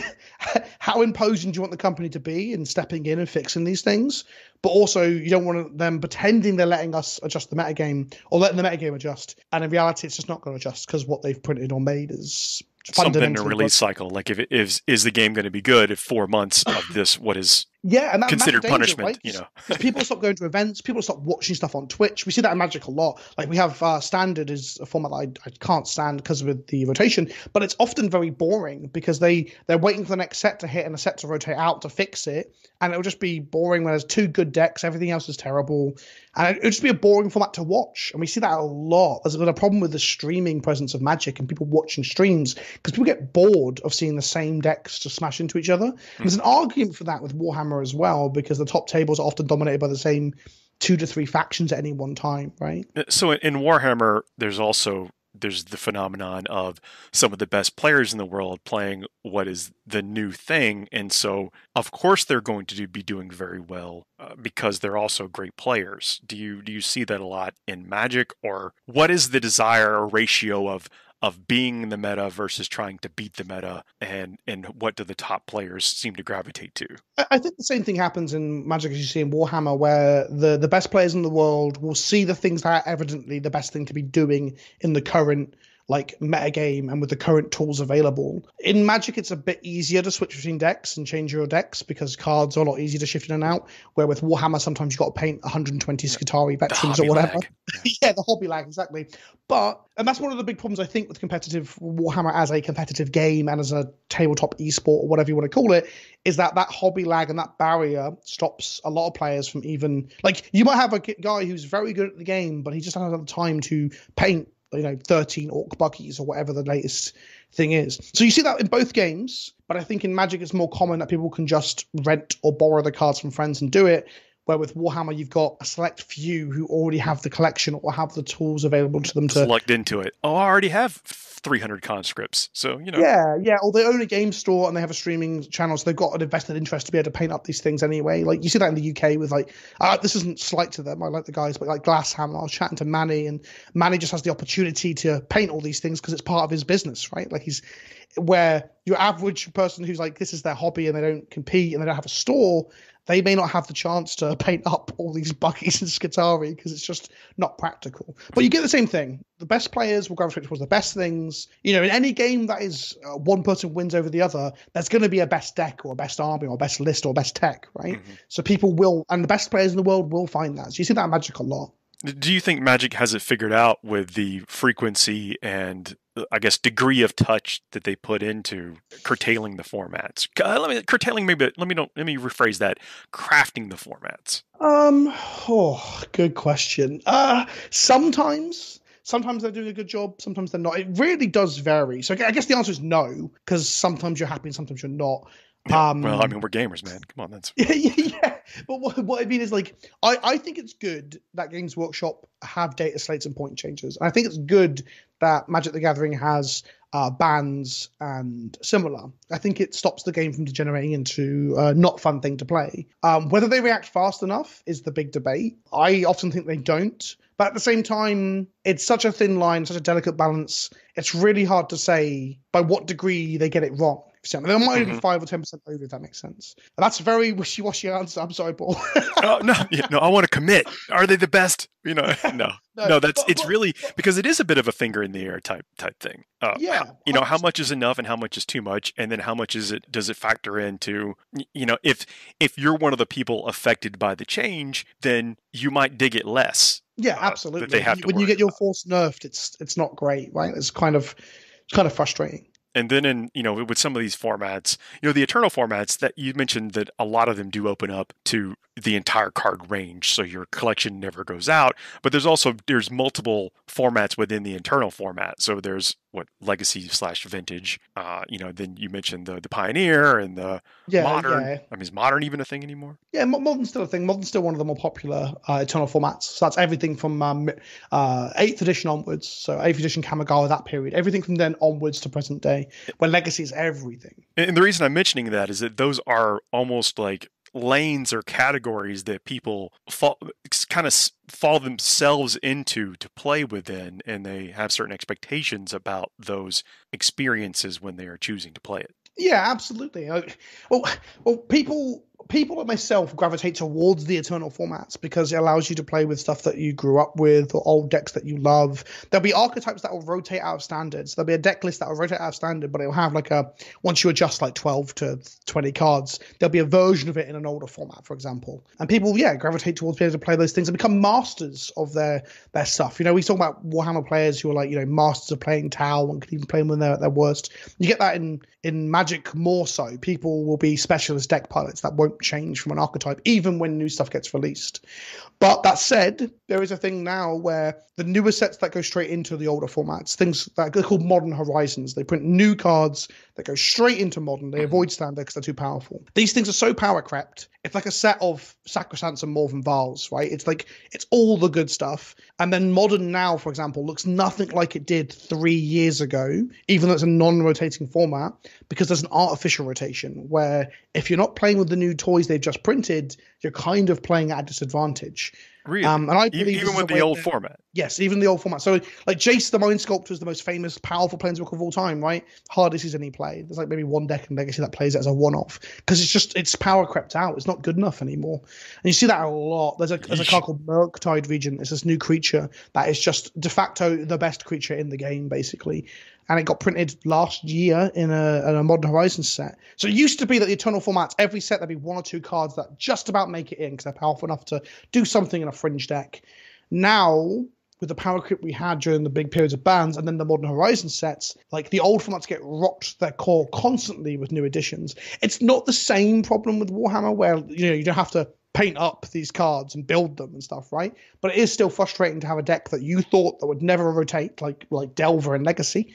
How imposing do you want the company to be in stepping in and fixing these things? But also, you don't want them pretending they're letting us adjust the metagame or letting the metagame adjust, and in reality, it's just not going to adjust because what they've printed or made is something to release cycle. Like, if it is, is the game going to be good if four months of this, what is yeah, and that considered danger, punishment, right? You know, people stop going to events, people stop watching stuff on Twitch. We see that in Magic a lot. Like, we have uh, Standard is a format that I, I can't stand because of the rotation, but it's often very boring because they they're waiting for the next set to hit and a set to rotate out to fix it, and it'll just be boring when there's two good decks, everything else is terrible, and it'll just be a boring format to watch. And we see that a lot. There's been a problem with the streaming presence of Magic and people watching streams because people get bored of seeing the same decks just smash into each other. Mm-hmm. There's an argument for that with Warhammer as well, because the top tables are often dominated by the same two to three factions at any one time, right? So in Warhammer, there's also there's the phenomenon of some of the best players in the world playing what is the new thing. And so, of course, they're going to do, be doing very well uh, because they're also great players. Do you do you see that a lot in Magic? Or what is the desire or ratio of of being in the meta versus trying to beat the meta, and, and what do the top players seem to gravitate to? I think the same thing happens in Magic as you see in Warhammer, where the, the best players in the world will see the things that are evidently the best thing to be doing in the current like metagame and with the current tools available. In Magic, it's a bit easier to switch between decks and change your decks because cards are a lot easier to shift in and out, where with Warhammer, sometimes you've got to paint one hundred twenty Skitarii veterans or whatever. Yeah. yeah, the hobby lag, exactly. But, and that's one of the big problems, I think, with competitive Warhammer as a competitive game and as a tabletop esport or whatever you want to call it, is that that hobby lag and that barrier stops a lot of players from even, like, you might have a guy who's very good at the game, but he just doesn't have the time to paint you know, thirteen orc buggies or whatever the latest thing is. So you see that in both games, but I think in Magic it's more common that people can just rent or borrow the cards from friends and do it, where with Warhammer you've got a select few who already have the collection or have the tools available to them to... Just lucked into it. Oh, I already have three hundred conscripts, so, you know. Yeah, yeah, or they own a game store and they have a streaming channel, so they've got an invested interest to be able to paint up these things anyway. Like, you see that in the U K with, like, uh, this isn't slight to them, I like the guys, but, like, Glasshammer, I was chatting to Manny, and Manny just has the opportunity to paint all these things because it's part of his business, right? Like, he's... Where your average person who's like, this is their hobby and they don't compete and they don't have a store, they may not have the chance to paint up all these buggies and Skitarii because it's just not practical. But you get the same thing. The best players will gravitate towards the best things. You know, in any game that is uh, one person wins over the other, there's going to be a best deck or a best army or a best list or best tech, right? Mm-hmm. So people will, and the best players in the world will find that. So you see that in Magic a lot. Do you think Magic has it figured out with the frequency and, I guess, degree of touch that they put into curtailing the formats? Uh, let me curtailing maybe. Let me don't. Let me rephrase that. Crafting the formats. Um. Oh, good question. Uh, sometimes. Sometimes they're doing a good job, sometimes they're not. It really does vary. So I guess the answer is no, because sometimes you're happy and sometimes you're not. Yeah, um, well, I mean, we're gamers, man. Come on, that's... yeah, yeah, yeah. But what, what I mean is, like, I, I think it's good that Games Workshop have data slates and point changes. And I think it's good that Magic the Gathering has uh, bans and similar. I think it stops the game from degenerating into a not fun thing to play. Um, whether they react fast enough is the big debate. I often think they don't. But at the same time, it's such a thin line, such a delicate balance. It's really hard to say by what degree they get it wrong. There might only be five or ten percent over, if that makes sense. And that's a very wishy-washy answer. I'm sorry, Paul. oh, no, yeah, no, I want to commit. Are they the best? You know, no, no, no. That's but, it's but, really but, because it is a bit of a finger in the air type type thing. Uh, yeah, you know, how much is enough and how much is too much, and then how much is it? Does it factor into you know if if you're one of the people affected by the change, then you might dig it less. Yeah, absolutely. Uh, that they have to when you get your force nerfed, it's it's not great, right? It's kind of kind of frustrating. And then in, you know, with some of these formats, you know, the Eternal formats that you mentioned that a lot of them do open up to the entire card range. So your collection never goes out, but there's also, there's multiple formats within the Eternal format. So there's what legacy slash vintage, uh, you know, then you mentioned the, the Pioneer and the yeah, modern, yeah. I mean, is modern even a thing anymore? Yeah. Modern's still a thing. Modern's still one of the more popular uh, Eternal formats. So that's everything from um, uh, eighth edition onwards. So eighth edition Kamigawa, that period, everything from then onwards to present day. When legacy is everything. And the reason I'm mentioning that is that those are almost like lanes or categories that people fall, kind of fall themselves into to play within, and they have certain expectations about those experiences when they are choosing to play it. Yeah, absolutely. Well, well, people, people like myself gravitate towards the eternal formats because it allows you to play with stuff that you grew up with or old decks that you love. There'll be archetypes that will rotate out of standards. There'll be a deck list that will rotate out of standard, but it'll have like a, once you adjust like twelve to twenty cards, there'll be a version of it in an older format, for example. And people, yeah, gravitate towards being able to play those things and become masters of their, their stuff. You know, we talk about Warhammer players who are like, you know, masters of playing Tau and can even play them when they're at their worst. You get that in, in Magic more so. People will be specialist deck pilots that won't change from an archetype even when new stuff gets released. But that said, there is a thing now where the newer sets that go straight into the older formats, things that are called Modern Horizons, they print new cards that go straight into Modern. They avoid Standard because they're too powerful. These things are so power crept. It's like a set of Sacrosancts and Morven Vials, right? It's like, it's all the good stuff. And then Modern now, for example, looks nothing like it did three years ago, even though it's a non-rotating format, because there's an artificial rotation where if you're not playing with the new toys they've just printed, you're kind of playing at a disadvantage. Really? Um, and I believe even with the old that, format. Yes, even the old format. So like Jace the Mind Sculptor is the most famous, powerful Planeswalker of all time, right? Hardest is any play. There's like maybe one deck in Legacy that plays it as a one-off because it's just, it's power crept out. It's not good enough anymore. And you see that a lot. There's a, there's a card called Murktide Regent. It's this new creature that is just de facto the best creature in the game, basically. And it got printed last year in a, in a Modern Horizons set. So it used to be that the eternal formats, every set there'd be one or two cards that just about make it in because they're powerful enough to do something in a fringe deck. Now, with the power creep we had during the big periods of bans and then the Modern Horizons sets, like the old formats get rocked to their core constantly with new additions. It's not the same problem with Warhammer where, you know, you don't have to paint up these cards and build them and stuff, right? But it is still frustrating to have a deck that you thought that would never rotate, like like Delver and Legacy,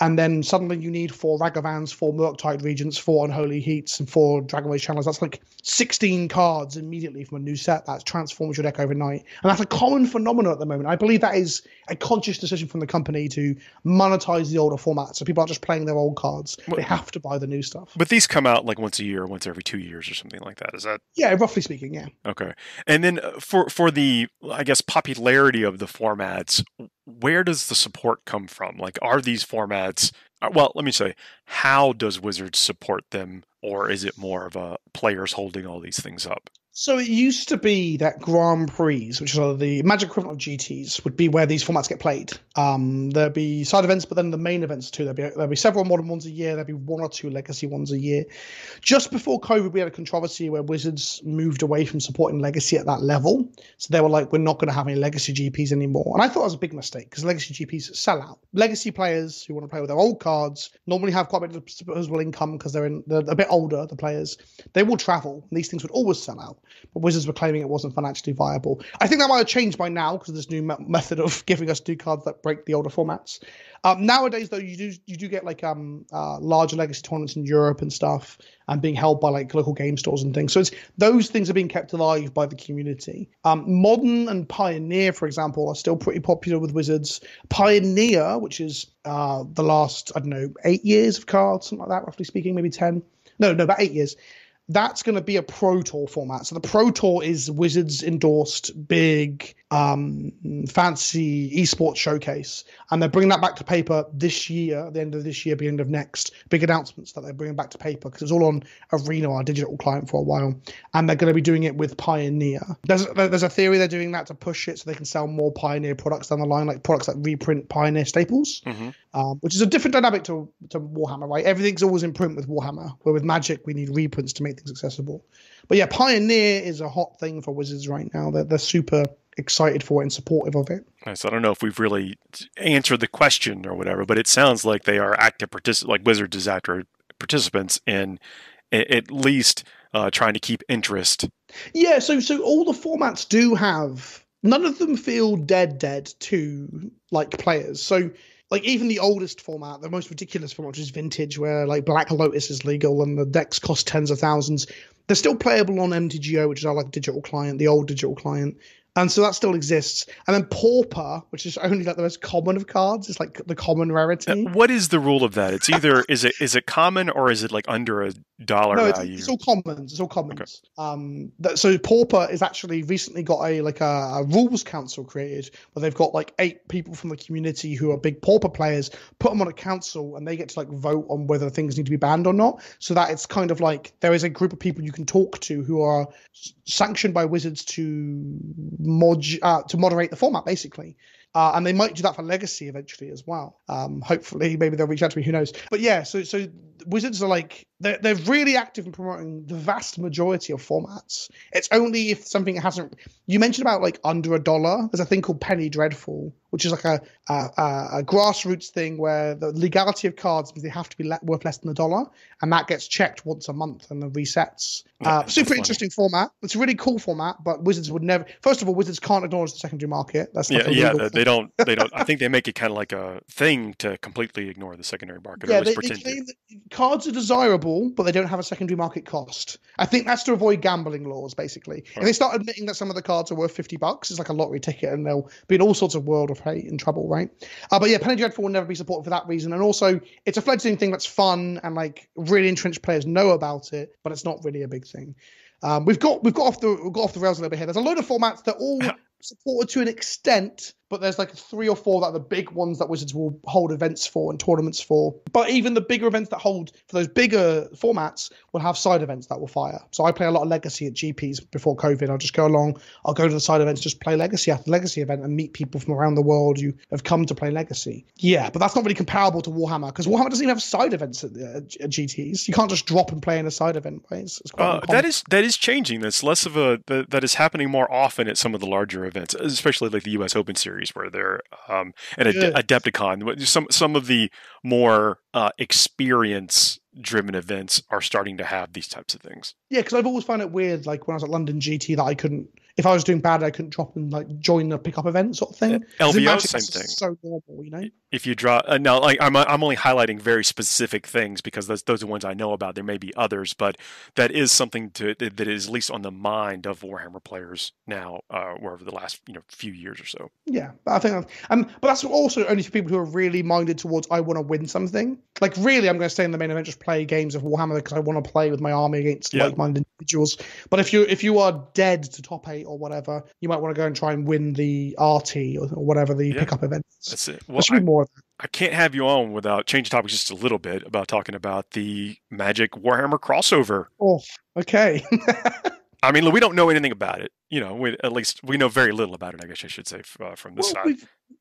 and then suddenly you need four Ragavans, four Murktide Regents, four Unholy Heats, and four Dragonways Channels. That's like sixteen cards immediately from a new set that transforms your deck overnight. And that's a common phenomenon at the moment. I believe that is a conscious decision from the company to monetize the older format, so people aren't just playing their old cards. But they have to buy the new stuff. But these come out like once a year, once every two years or something like that. Is that? Yeah, roughly speaking, yeah. Okay. And then for, for the, I guess, popularity of the formats, where does the support come from? Like, are these formats, well, let me say, how does Wizards support them? Or is it more of a players holding all these things up? So it used to be that Grand Prix, which are the Magic equivalent of G Ts, would be where these formats get played. Um, there'd be side events, but then the main events too. There'd be, there'd be several Modern ones a year. There'd be one or two Legacy ones a year. Just before COVID, we had a controversy where Wizards moved away from supporting Legacy at that level. So they were like, we're not going to have any Legacy G Ps anymore. And I thought that was a big mistake because Legacy G Ps sell out. Legacy players who want to play with their old cards normally have quite a bit of disposable income because they're, in, they're a bit older, the players. They will travel. And these things would always sell out. But Wizards were claiming it wasn't financially viable. I think that might have changed by now because of this new me- method of giving us new cards that break the older formats. Um, nowadays, though, you do you do get like um, uh, larger Legacy tournaments in Europe and stuff, and being held by like local game stores and things. So it's, those things are being kept alive by the community. Um, Modern and Pioneer, for example, are still pretty popular with Wizards. Pioneer, which is uh, the last, I don't know, eight years of cards, something like that, roughly speaking, maybe ten. No, no, about eight years. That's going to be a Pro Tour format. So the Pro Tour is Wizards endorsed big um, fancy esports showcase. And they're bringing that back to paper this year, at the end of this year, beginning of next. Big announcements that they're bringing back to paper because it's all on Arena, our digital client, for a while. And they're going to be doing it with Pioneer. There's, there's a theory they're doing that to push it so they can sell more Pioneer products down the line, like products that reprint Pioneer staples, mm-hmm. um, which is a different dynamic to, to Warhammer, right? Everything's always in print with Warhammer, where with Magic, we need reprints to make things accessible. But yeah, Pioneer is a hot thing for Wizards right now. They're, they're super excited for it and supportive of it. Nice. I don't know if we've really answered the question or whatever, but it sounds like they are active participants, like Wizards is active participants in at least uh, trying to keep interest. Yeah, so so all the formats do have, none of them feel dead dead to like players. So like even the oldest format, the most ridiculous format, which is Vintage, where like Black Lotus is legal and the decks cost tens of thousands, they're still playable on M T G O, which is our like digital client, the old digital client. And so that still exists. And then Pauper, which is only like the most common of cards, it's like the common rarity. Uh, what is the rule of that? It's either is it is it common or is it like under a dollar no, value? It's, it's all commons. It's all commons. Okay. Um, that, so Pauper has actually recently got a like a, a rules council created where they've got like eight people from the community who are big Pauper players, put them on a council, and they get to like vote on whether things need to be banned or not. So that it's kind of like there is a group of people you can talk to who are sanctioned by Wizards to mod uh, to moderate the format, basically. Uh, and they might do that for Legacy eventually as well. Um, hopefully, maybe they'll reach out to me. Who knows? But yeah, so so Wizards are like they're they're really active in promoting the vast majority of formats. It's only if something hasn't. You mentioned about like under a dollar. There's a thing called Penny Dreadful, which is like a a, a grassroots thing where the legality of cards means they have to be le- worth less than a dollar, and that gets checked once a month and then resets. Yeah, uh, super funny. Interesting format. It's a really cool format, but Wizards would never. First of all, Wizards can't acknowledge the secondary market. That's yeah, like a yeah. Legal They don't. They don't. I think they make it kind of like a thing to completely ignore the secondary market. Yeah, they, they, they, cards are desirable, but they don't have a secondary market cost. I think that's to avoid gambling laws, basically. Right. If they start admitting that some of the cards are worth fifty bucks, it's like a lottery ticket, and they'll be in all sorts of world of hate and trouble, right? Uh, but yeah, Penny Dreadful will never be supported for that reason, and also it's a fledgling thing that's fun and like really entrenched players know about it, but it's not really a big thing. Um, we've got we've got off the we've got off the rails a little bit here. There's a load of formats that all. supported to an extent, but there's like three or four that are the big ones that Wizards will hold events for and tournaments for. But even the bigger events that hold for those bigger formats will have side events that will fire. So I play a lot of Legacy at G Ps before COVID. I'll just go along, I'll go to the side events, just play Legacy after Legacy event and meet people from around the world who have come to play Legacy. Yeah, but that's not really comparable to Warhammer because Warhammer doesn't even have side events at, uh, at G Ts. You can't just drop and play in a side event. Right? It's, it's quite uh, that is that is changing. That's less of a that, that is happening more often at some of the larger events, especially like the U S Open Series, where they're um, and Ad- Adepticon. Some some of the more uh, experience-driven events are starting to have these types of things. Yeah, because I've always found it weird, like when I was at London G T, that I couldn't. If I was doing bad, I couldn't drop and like join the pickup event sort of thing. L V O, same thing. So normal, you know. If you draw uh, now, like I'm, I'm only highlighting very specific things because those those are ones I know about. There may be others, but that is something to that is at least on the mind of Warhammer players now, uh, over the last you know few years or so. Yeah, but I think, I'm, um, but that's also only for people who are really minded towards I want to win something. Like really, I'm going to stay in the main event, just play games of Warhammer because I want to play with my army against yeah. like-minded individuals. But if you if you are dead to top eight or whatever, you might want to go and try and win the R T or, or whatever the yeah, pickup event is. That's it. Well, there should I, be more of that. I can't have you on without changing topics just a little bit about talking about the Magic Warhammer crossover. Oh, okay. I mean, we don't know anything about it. You know, we, at least we know very little about it, I guess I should say, uh, from this well, side.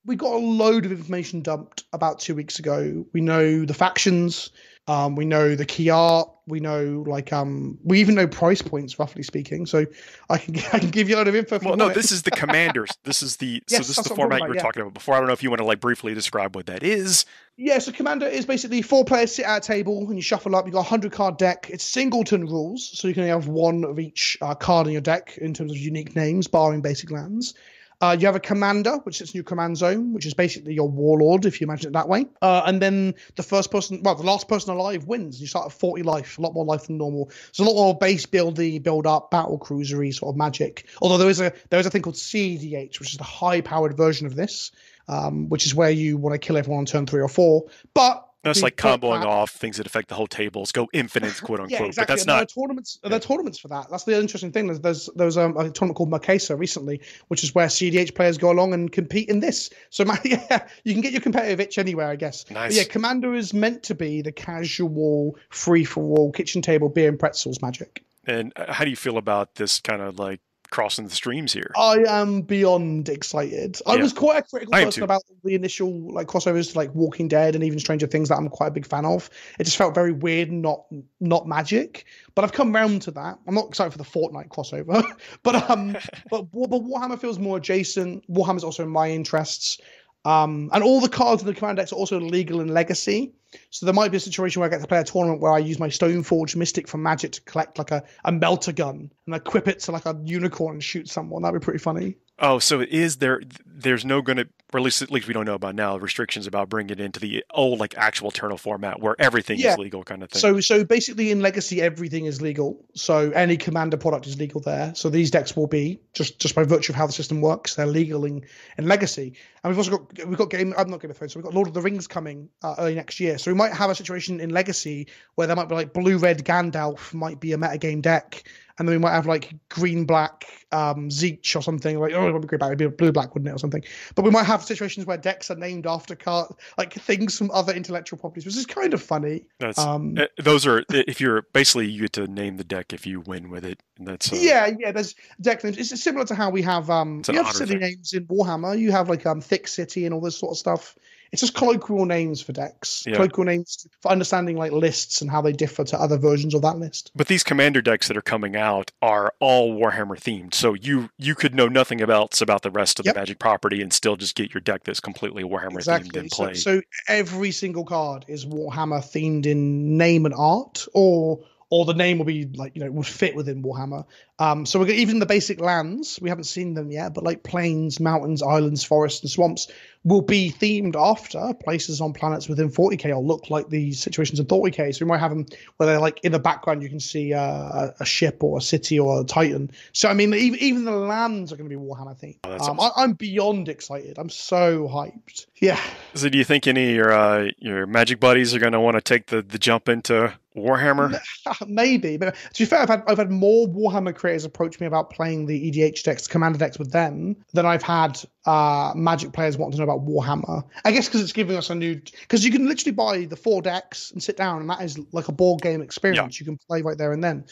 We got a load of information dumped about two weeks ago. We know the factions. Um, we know the key art. We know, like, um, we even know price points, roughly speaking. So I can I can give you a lot of info. Well, no, this is the commanders. This is the yes, so this is the format you were yeah. talking about before. I don't know if you want to like briefly describe what that is. Yeah, so Commander is basically four players sit at a table and you shuffle up. You got a hundred card deck. It's singleton rules, so you can have one of each uh, card in your deck in terms of unique names, barring basic lands. Uh, you have a commander, which is your command zone, which is basically your warlord, if you imagine it that way. Uh, and then the first person, well, the last person alive wins. You start at forty life, a lot more life than normal. It's a lot more base buildy, build up, battle cruisery sort of magic. Although there is a there is a thing called C D H, which is the high powered version of this, um, which is where you want to kill everyone on turn three or four, but. That's like comboing that. Off things that affect the whole tables, go infinite, quote unquote. Yeah, exactly. But that's and not. There are tournaments, yeah. there are tournaments for that. That's the interesting thing. There's, there's, there was um, a tournament called Marquesa recently, which is where C D H players go along and compete in this. So yeah, you can get your competitive itch anywhere, I guess. Nice. But yeah, Commander is meant to be the casual, free for all, kitchen table, beer and pretzels magic. And how do you feel about this kind of like? Crossing the streams here. I am beyond excited. Yeah. I was quite a critical person about the initial like crossovers to like Walking Dead and even Stranger Things that I'm quite a big fan of. It just felt very weird and not not magic. But I've come round to that. I'm not excited for the Fortnite crossover. but um but but Warhammer feels more adjacent. Warhammer's also in my interests. Um, and all the cards in the command decks are also legal in Legacy. So there might be a situation where I get to play a tournament where I use my Stoneforge Mystic from Magic to collect like a, a melter gun and equip it to like a unicorn and shoot someone. That'd be pretty funny. Oh, so it is there. There's no going to, or at least, at least we don't know about now, restrictions about bringing it into the old, like, actual Eternal format where everything yeah. is legal kind of thing. So, so basically in Legacy, everything is legal. So any Commander product is legal there. So these decks will be, just, just by virtue of how the system works, they're legal in, in Legacy. And we've also got, we've got Game, I'm not Game of Thrones, so we've got Lord of the Rings coming uh, early next year. So we might have a situation in Legacy where there might be like blue-red Gandalf might be a metagame deck. And then we might have like green black um, Zeech or something. Like, oh, it would be green black, it'd be blue black, wouldn't it, or something? But we might have situations where decks are named after card, like things from other intellectual properties, which is kind of funny. That's, um, those are if you're basically you get to name the deck if you win with it. And that's uh, yeah, yeah. There's deck names. It's similar to how we have um, you have city thing. names in Warhammer. You have like um, Thick City and all this sort of stuff. It's just colloquial names for decks, yeah. colloquial names for understanding like lists and how they differ to other versions of that list. But these Commander decks that are coming out are all Warhammer themed, so you you could know nothing else about the rest of yep. the Magic property and still just get your deck that's completely Warhammer exactly. themed and so, played. So every single card is Warhammer themed in name and art, or or the name will be like you know would fit within Warhammer. Um, so we're even the basic lands, we haven't seen them yet, but like plains, mountains, islands, forests, and swamps will be themed after places on planets within forty K or look like the situations in thirty K. So we might have them where they're like in the background, you can see uh, a ship or a city or a Titan. So, I mean, even, even the lands are going to be Warhammer themed. Oh, um, awesome. I, I'm beyond excited. I'm so hyped. Yeah. So do you think any of your, uh, your Magic buddies are going to want to take the, the jump into Warhammer? Maybe. But to be fair, I've had, I've had more Warhammer creators approach me about playing the E D H decks, Commander decks with them than I've had uh, Magic players want to know about Warhammer. I guess because it's giving us a new... Because you can literally buy the four decks and sit down, and that is like a board game experience. Yeah. You can play right there and then.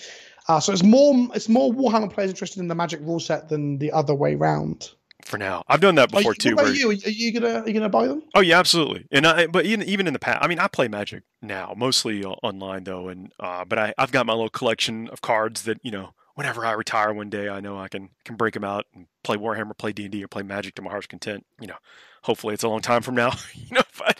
Uh, so it's more it's more Warhammer players interested in the Magic rule set than the other way round. For now, I've done that before. Are you, too. What about you? Are you gonna are you gonna buy them? Oh yeah, absolutely. And I, but even, even in the past, I mean, I play Magic now mostly online though, and uh, but I I've got my little collection of cards that you know. Whenever I retire one day, I know I can can break them out and play Warhammer, play D and D, or play Magic to my heart's content. You know, hopefully it's a long time from now. You know, but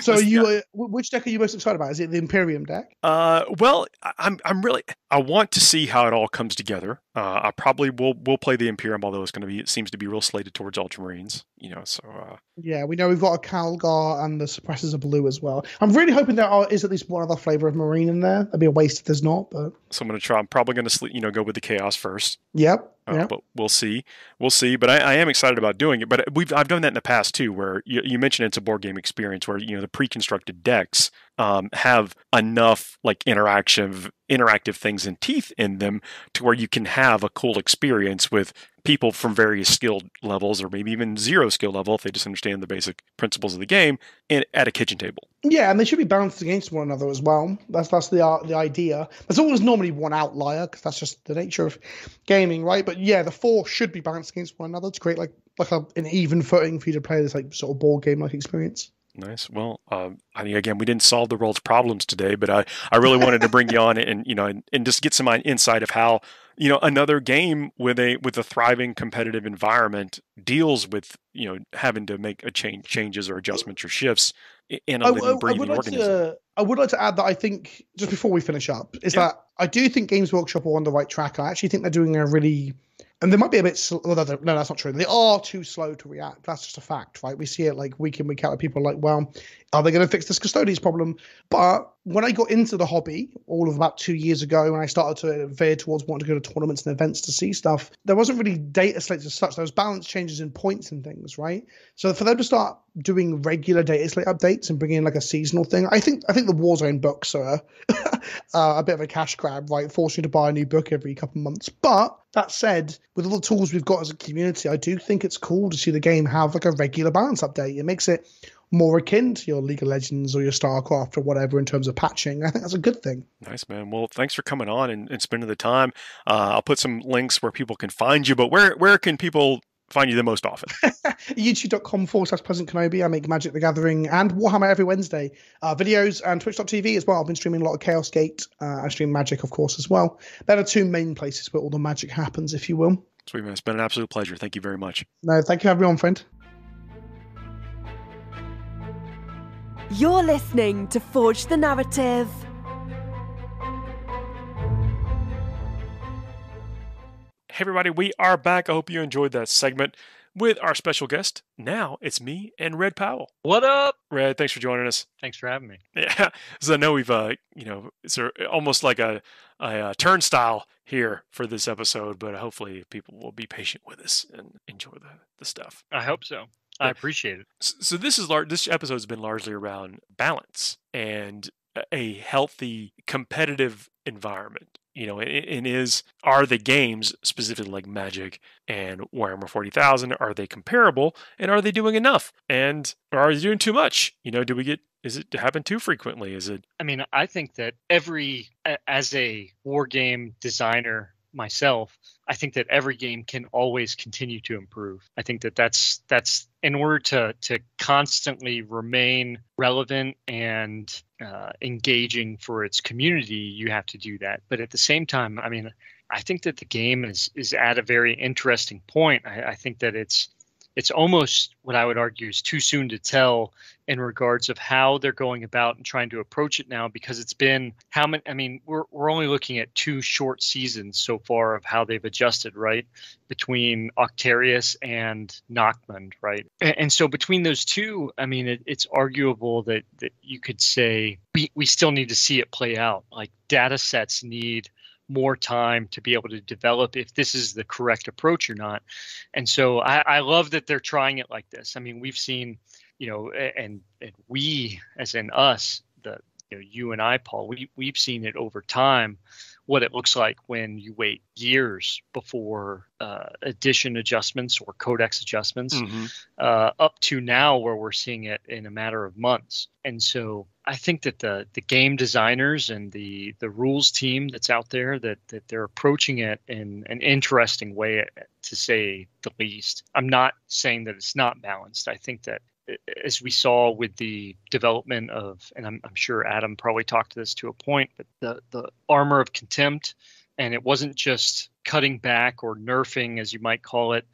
so are you, uh, which deck are you most excited about? Is it the Imperium deck? Uh, well, I'm I'm really I want to see how it all comes together. Uh, I probably will will play the Imperium, although it's going to be it seems to be real slated towards Ultramarines. You know, so uh, yeah, we know we've got a Kalgar and the Suppressors of Blue as well. I'm really hoping there are, is at least one other flavor of Marine in there. It'd be a waste if there's not. But so I'm going to try. I'm probably going to you know go with the Chaos first. Yep. Uh, yeah. But we'll see. We'll see. But I, I am excited about doing it. But we've I've done that in the past too, where you, you mentioned it's a board game experience where you know the pre-constructed decks um, have enough like interaction, interactive things and teeth in them to where you can have a cool experience with people from various skill levels or maybe even zero skill level if they just understand the basic principles of the game and at a kitchen table. Yeah, and they should be balanced against one another as well. That's that's the uh, the idea. There's always normally one outlier because that's just the nature of gaming, right? But yeah, the four should be balanced against one another to create like like a, an even footing for you to play this like sort of board game like experience. Nice. Well, um, I mean, again, we didn't solve the world's problems today, but I, I really wanted to bring you on and, you know, and, and just get some insight of how, you know, another game with a, with a thriving competitive environment deals with, you know, having to make a change, changes or adjustments or shifts in a I, living, breathing I would like organism. To, I would like to add that I think just before we finish up is yeah. that I do think Games Workshop are on the right track. I actually think they're doing a really, and they might be a bit slow. No, that's not true. They are too slow to react. That's just a fact, right? We see it like week in, week out. People are like, well, are they going to fix this custodians problem? But when I got into the hobby all of about two years ago, when I started to veer towards wanting to go to tournaments and events to see stuff, there wasn't really data slates as such. There was balance changes in points and things, right? So for them to start doing regular data slate updates and bringing in like a seasonal thing, I think I think the Warzone books are uh, a bit of a cash grab, right? Forcing you to buy a new book every couple of months. But that said, with all the tools we've got as a community, I do think it's cool to see the game have like a regular balance update. It makes it more akin to your League of Legends or your Starcraft or whatever in terms of patching. I think that's a good thing. Nice, man. Well, thanks for coming on and, and spending the time. Uh, I'll put some links where people can find you, but where, where can people find you the most often? YouTube.com forward slash Pleasant Kenobi. I make Magic the Gathering and Warhammer every Wednesday. Uh, videos and Twitch dot T V as well. I've been streaming a lot of Chaos Gate. Uh, I stream Magic, of course, as well. They're the two main places where all the magic happens, if you will. Sweet, man. It's been an absolute pleasure. Thank you very much. No, thank you for having me on, friend. You're listening to Forge the Narrative. Hey everybody, we are back. I hope you enjoyed that segment with our special guest. Now it's me and Red Powell. What up? Red, thanks for joining us. Thanks for having me. Yeah, so I know we've, uh, you know, it's a, almost like a, a, a turnstile here for this episode, but hopefully people will be patient with us and enjoy the, the stuff. I hope so. I yeah. appreciate it. So, so this is lar- this episode has been largely around balance and a healthy competitive environment. You know, and is, are the games, specifically like Magic and Warhammer forty thousand, are they comparable? And are they doing enough? And or are they doing too much? You know, do we get, is it to happen too frequently? Is it? I mean, I think that every, as a war game designer myself, I think that every game can always continue to improve. I think that that's, that's in order to, to constantly remain relevant and uh, engaging for its community, you have to do that. But at the same time, I mean, I think that the game is, is at a very interesting point. I, I think that it's, it's almost what I would argue is too soon to tell in regards of how they're going about and trying to approach it now, because it's been how many, I mean, we're, we're only looking at two short seasons so far of how they've adjusted, right? Between Octarius and Nachman, right? And, and so between those two, I mean, it, it's arguable that, that you could say we, we still need to see it play out. Like data sets need more time to be able to develop if this is the correct approach or not. And so I, I love that they're trying it like this. I mean, we've seen, you know, and, and we, as in us, the you know, you and I, Paul, we, we've seen it over time, what it looks like when you wait years before uh, edition adjustments or codex adjustments, mm-hmm. uh, up to now where we're seeing it in a matter of months. And so I think that the the game designers and the the rules team that's out there, that that they're approaching it in an interesting way, to say the least. I'm not saying that it's not balanced. I think that as we saw with the development of, and I'm, I'm sure Adam probably talked to this to a point, but the, the Armour of Contempt, and it wasn't just cutting back or nerfing, as you might call it,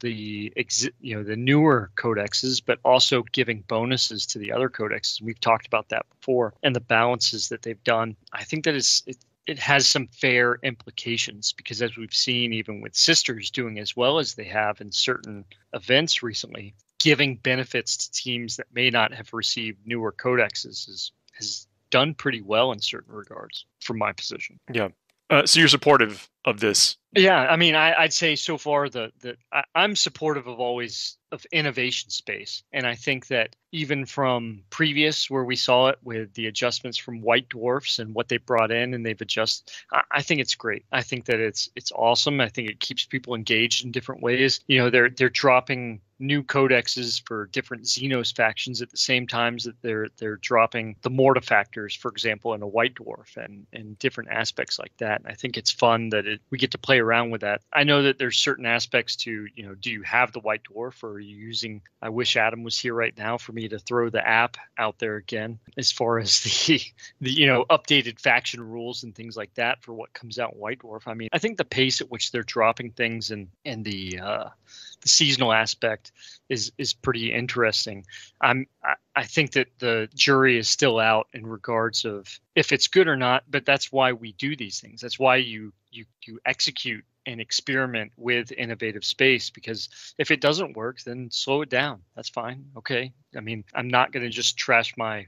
the you know the newer codexes, but also giving bonuses to the other codexes. We've talked about that before, and the balances that they've done. I think that it's, it, it has some fair implications, because as we've seen, even with Sisters doing as well as they have in certain events recently, giving benefits to teams that may not have received newer codexes is, has done pretty well in certain regards, from my position. Yeah. Uh, so you're supportive of this? Yeah, I mean, I, I'd say so far the, the I, I'm supportive of always of innovation space. And I think that even from previous where we saw it with the adjustments from White Dwarfs and what they brought in and they've adjusted, I, I think it's great. I think that it's it's awesome. I think it keeps people engaged in different ways. You know, they're they're dropping new codexes for different Xenos factions at the same times that they're they're dropping the Mortifactors, for example, in a White Dwarf, and, and different aspects like that. And I think it's fun that it, we get to play around with that. I know that there's certain aspects to, you know, do you have the White Dwarf, or are you using, I wish Adam was here right now for me to throw the app out there again, as far as the, the you know, updated faction rules and things like that for what comes out in White Dwarf. I mean, I think the pace at which they're dropping things and, and the, uh, the seasonal aspect is, is pretty interesting. I'm, I, I think that the jury is still out in regards of if it's good or not, but that's why we do these things. That's why you, you, you execute and experiment with innovative space, because if it doesn't work, then slow it down. That's fine. Okay. I mean, I'm not going to just trash my,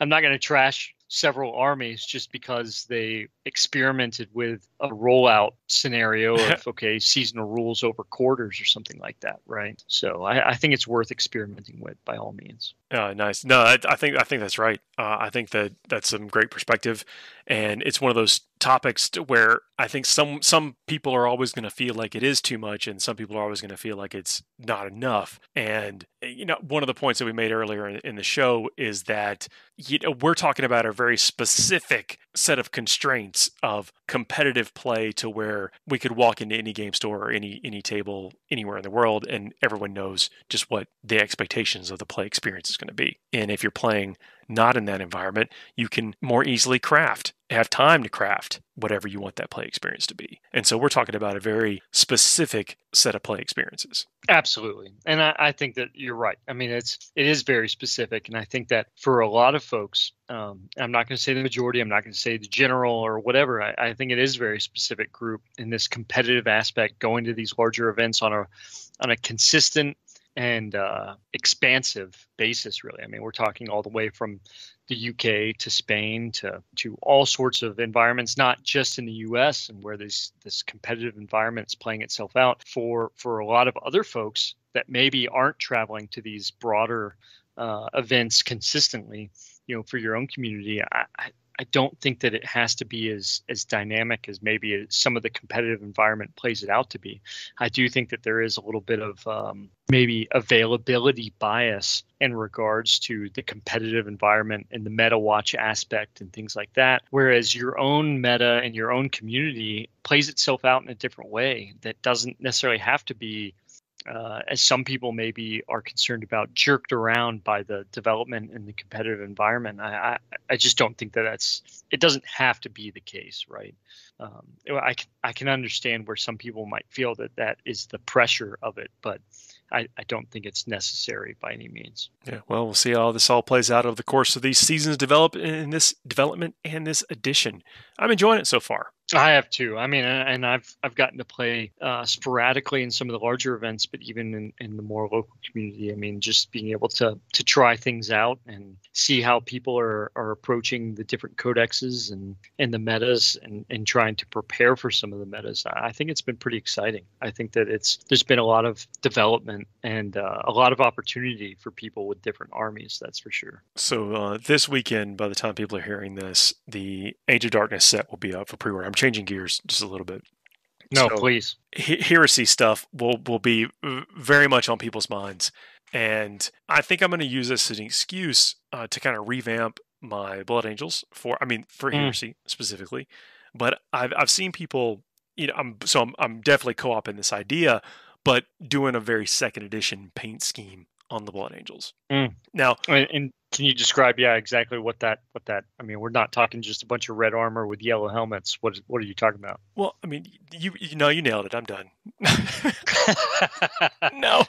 I'm not going to trash several armies just because they experimented with a rollout scenario of, okay, seasonal rules over quarters or something like that, right? So I, I think it's worth experimenting with by all means. Uh, nice. No, I, I think I think that's right. Uh, I think that that's some great perspective, and it's one of those topics to where I think some some people are always going to feel like it is too much, and some people are always going to feel like it's not enough. And you know, one of the points that we made earlier in, in the show is that you know we're talking about a very specific set of constraints of competitive play, to where we could walk into any game store or any any table anywhere in the world, and everyone knows just what the expectations of the play experience is going to be. And if you're playing not in that environment, you can more easily craft, have time to craft, whatever you want that play experience to be. And so we're talking about a very specific set of play experiences. Absolutely. And I, I think that you're right. I mean, it's, it is very specific. And I think that for a lot of folks, um, I'm not going to say the majority, I'm not going to say the general or whatever. I, I think it is a very specific group in this competitive aspect, going to these larger events on a, on a consistent and uh, expansive basis, really. I mean, we're talking all the way from the U K to Spain to to all sorts of environments, not just in the U S, and where this this competitive environment is playing itself out for for a lot of other folks that maybe aren't traveling to these broader uh, events consistently. You know, for your own community, I, I I don't think that it has to be as as dynamic as maybe some of the competitive environment plays it out to be. I do think that there is a little bit of um, maybe availability bias in regards to the competitive environment and the meta watch aspect and things like that. Whereas your own meta and your own community plays itself out in a different way that doesn't necessarily have to be, Uh, as some people maybe are concerned about, jerked around by the development and the competitive environment. I, I, I just don't think that that's, it doesn't have to be the case, right? Um, I, I can understand where some people might feel that that is the pressure of it, but I, I don't think it's necessary by any means. Yeah, well, we'll see how this all plays out over the course of these seasons develop in this development and this edition. I'm enjoying it so far. I have too. I mean, and I've I've gotten to play uh, sporadically in some of the larger events, but even in, in the more local community. I mean, just being able to to try things out and see how people are, are approaching the different codexes and, and the metas and, and trying to prepare for some of the metas. I think it's been pretty exciting. I think that it's there's been a lot of development and uh, a lot of opportunity for people with different armies. That's for sure. So uh, this weekend, by the time people are hearing this, the Age of Darkness set will be up for pre-order. I'm changing gears just a little bit. No, so, please. He- heresy stuff will, will be very much on people's minds. And I think I'm going to use this as an excuse uh, to kind of revamp my Blood Angels for, I mean, for mm. Heresy specifically. But I've, I've seen people, you know, I'm, so I'm, I'm definitely co-opting this idea, but doing a very second edition paint scheme on the Blood Angels. Mm. Now, and, and can you describe, yeah, exactly what that, what that, I mean, we're not talking just a bunch of red armor with yellow helmets. What, what are you talking about? Well, I mean, you, you know, you nailed it. I'm done. No.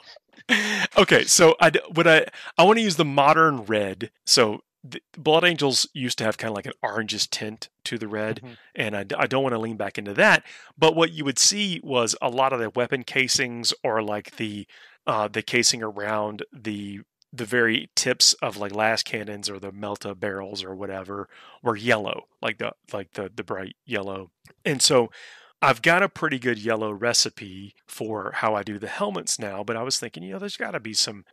Okay. So I, what I, I want to use the modern red. So the Blood Angels used to have kind of like an orangish tint to the red. Mm-hmm. And I, I don't want to lean back into that. But what you would see was a lot of the weapon casings or like the, Uh, the casing around the the very tips of like las cannons or the melta barrels or whatever were yellow, like the like the the bright yellow. And so I've got a pretty good yellow recipe for how I do the helmets now, but I was thinking, you know, there's got to be some.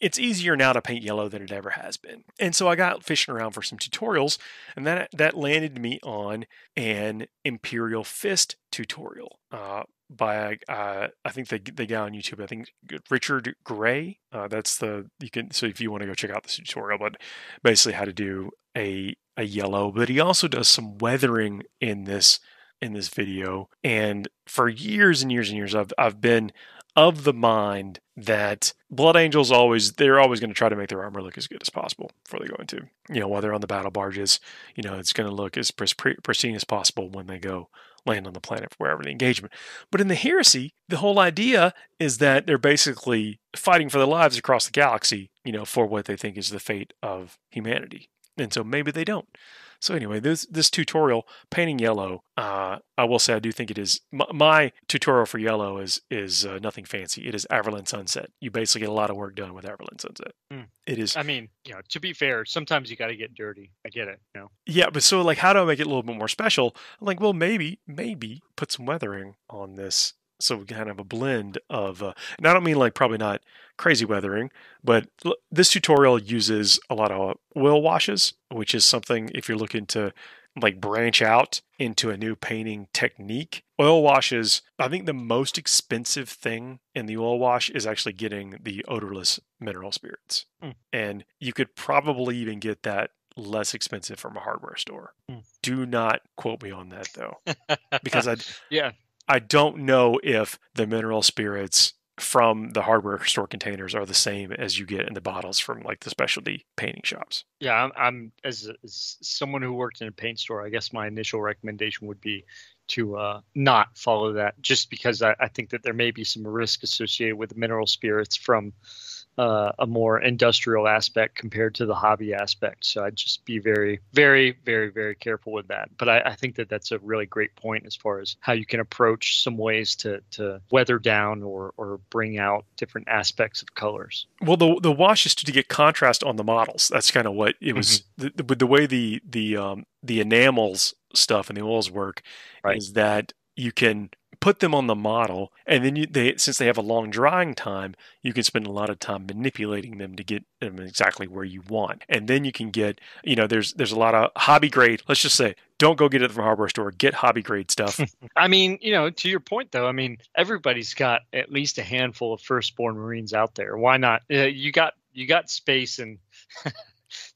It's easier now to paint yellow than it ever has been. And so I got fishing around for some tutorials, and that that landed me on an Imperial Fist tutorial. Uh, by uh I think they they got on YouTube, I think Richard Gray, uh that's the you can so if you want to go check out this tutorial, but basically how to do a a yellow. But he also does some weathering in this in this video, and for years and years and years I've I've been of the mind that Blood Angels always they're always going to try to make their armor look as good as possible before they go into, you know, while they're on the battle barges. You know, it's going to look as pristine as possible when they go land on the planet for wherever the engagement. But in the Heresy, the whole idea is that they're basically fighting for their lives across the galaxy, you know, for what they think is the fate of humanity. And so maybe they don't. So anyway, this this tutorial, painting yellow, uh, I will say I do think it is, my, my tutorial for yellow is is uh, nothing fancy. It is Averland Sunset. You basically get a lot of work done with Averland Sunset. Mm. It is. I mean, you know, to be fair, sometimes you got to get dirty. I get it, you know? Yeah, but so like, how do I make it a little bit more special? I'm like, well, maybe, maybe put some weathering on this. So we kind of have a blend of, uh, and I don't mean like probably not crazy weathering, but l- this tutorial uses a lot of oil washes, which is something if you're looking to like branch out into a new painting technique. Oil washes, I think the most expensive thing in the oil wash is actually getting the odorless mineral spirits. Mm. And you could probably even get that less expensive from a hardware store. Mm. Do not quote me on that though, because I, yeah. I don't know if the mineral spirits from the hardware store containers are the same as you get in the bottles from like the specialty painting shops. Yeah, I'm, I'm as, a, as someone who worked in a paint store, I guess my initial recommendation would be to uh, not follow that, just because I, I think that there may be some risk associated with mineral spirits from uh, a more industrial aspect compared to the hobby aspect. So I'd just be very, very, very, very careful with that. But I, I think that that's a really great point as far as how you can approach some ways to, to weather down or, or bring out different aspects of colors. Well, the, the wash is to get contrast on the models. That's kind of what it was with mm-hmm. the, the way the, the, um, the enamels stuff and the oils work, right, is that you can put them on the model, and then you, they, since they have a long drying time, you can spend a lot of time manipulating them to get them exactly where you want. And then you can get, you know, there's there's a lot of hobby grade, let's just say, don't go get it from a hardware store, get hobby grade stuff. I mean, you know, to your point, though, I mean, everybody's got at least a handful of firstborn Marines out there. Why not? Uh, you got you got space and...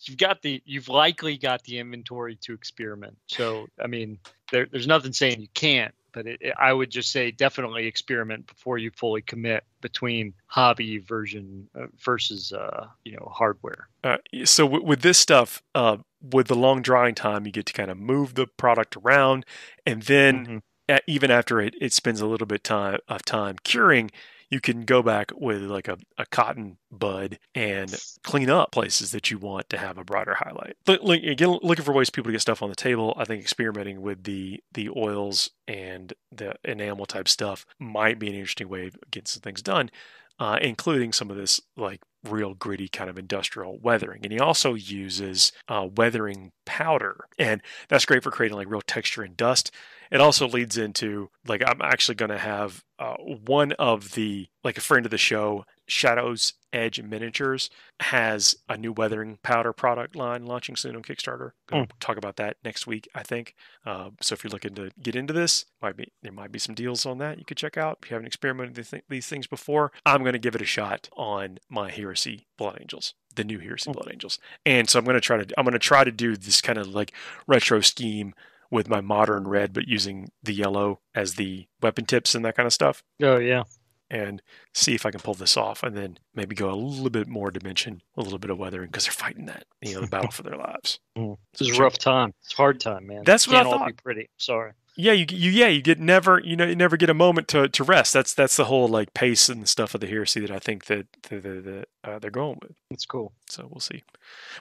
You've got the, you've likely got the inventory to experiment. So, I mean, there, there's nothing saying you can't, but it, it, I would just say definitely experiment before you fully commit between hobby version uh, versus, uh, you know, hardware. Uh, so w- with this stuff, uh, with the long drying time, you get to kind of move the product around. And then mm-hmm. at, even after it, it spends a little bit time of time curing, you can go back with like a, a cotton bud and clean up places that you want to have a broader highlight. Look, look, again, looking for ways people to get stuff on the table. I think experimenting with the the oils and the enamel type stuff might be an interesting way of getting some things done, uh, including some of this like real gritty kind of industrial weathering. And he also uses uh, weathering powder, and that's great for creating like real texture and dust. It also leads into like, I'm actually going to have uh, one of the, like a friend of the show, Shadow's Edge Miniatures, has a new weathering powder product line launching soon on Kickstarter. Going to mm. talk about that next week, I think. Uh, so if you're looking to get into this, might be there might be some deals on that you could check out if you haven't experimented with these things before. I'm going to give it a shot on my Heresy Blood Angels, the new Heresy Blood Angels, and so I'm going to try to I'm going to try to do this kind of like retro scheme with my modern red, but using the yellow as the weapon tips and that kind of stuff. Oh yeah. And see if I can pull this off, and then maybe go a little bit more dimension, a little bit of weathering, because they're fighting that, you know, the battle for their lives. Mm. This is a rough time. It's a hard time, man. That's what I thought. Can't all be pretty. Sorry. Yeah, you, you yeah you get never you know you never get a moment to, to rest. That's that's the whole like pace and stuff of the Heresy that I think that the, the, the, uh, they're going with. It's cool. So we'll see.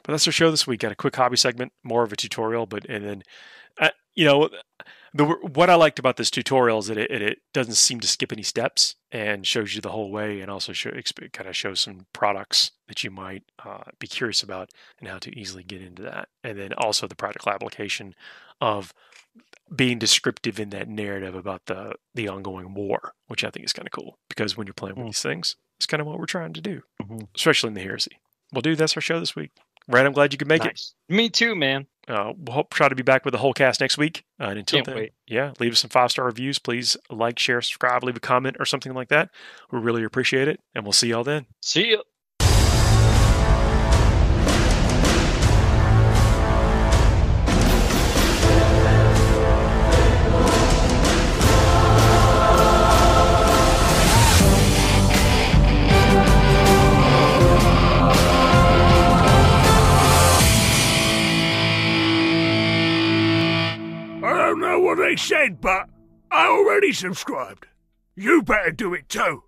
But that's our show this week. Got a quick hobby segment, more of a tutorial, but and then uh, you know. The, what I liked about this tutorial is that it, it, it doesn't seem to skip any steps and shows you the whole way, and also show, kind of shows some products that you might uh, be curious about and how to easily get into that. And then also the practical application of being descriptive in that narrative about the, the ongoing war, which I think is kind of cool, because when you're playing with mm. these things, it's kind of what we're trying to do, mm-hmm. especially in the Heresy. Well, dude, that's our show this week. Ryan, I'm glad you could make nice. It. Me too, man. Uh, we'll hope, try to be back with the whole cast next week. Uh, and until Can't then, wait. yeah, leave us some five-star reviews. Please like, share, subscribe, leave a comment or something like that. We really appreciate it. And we'll see y'all then. See ya. What they said, but I already subscribed. You better do it too.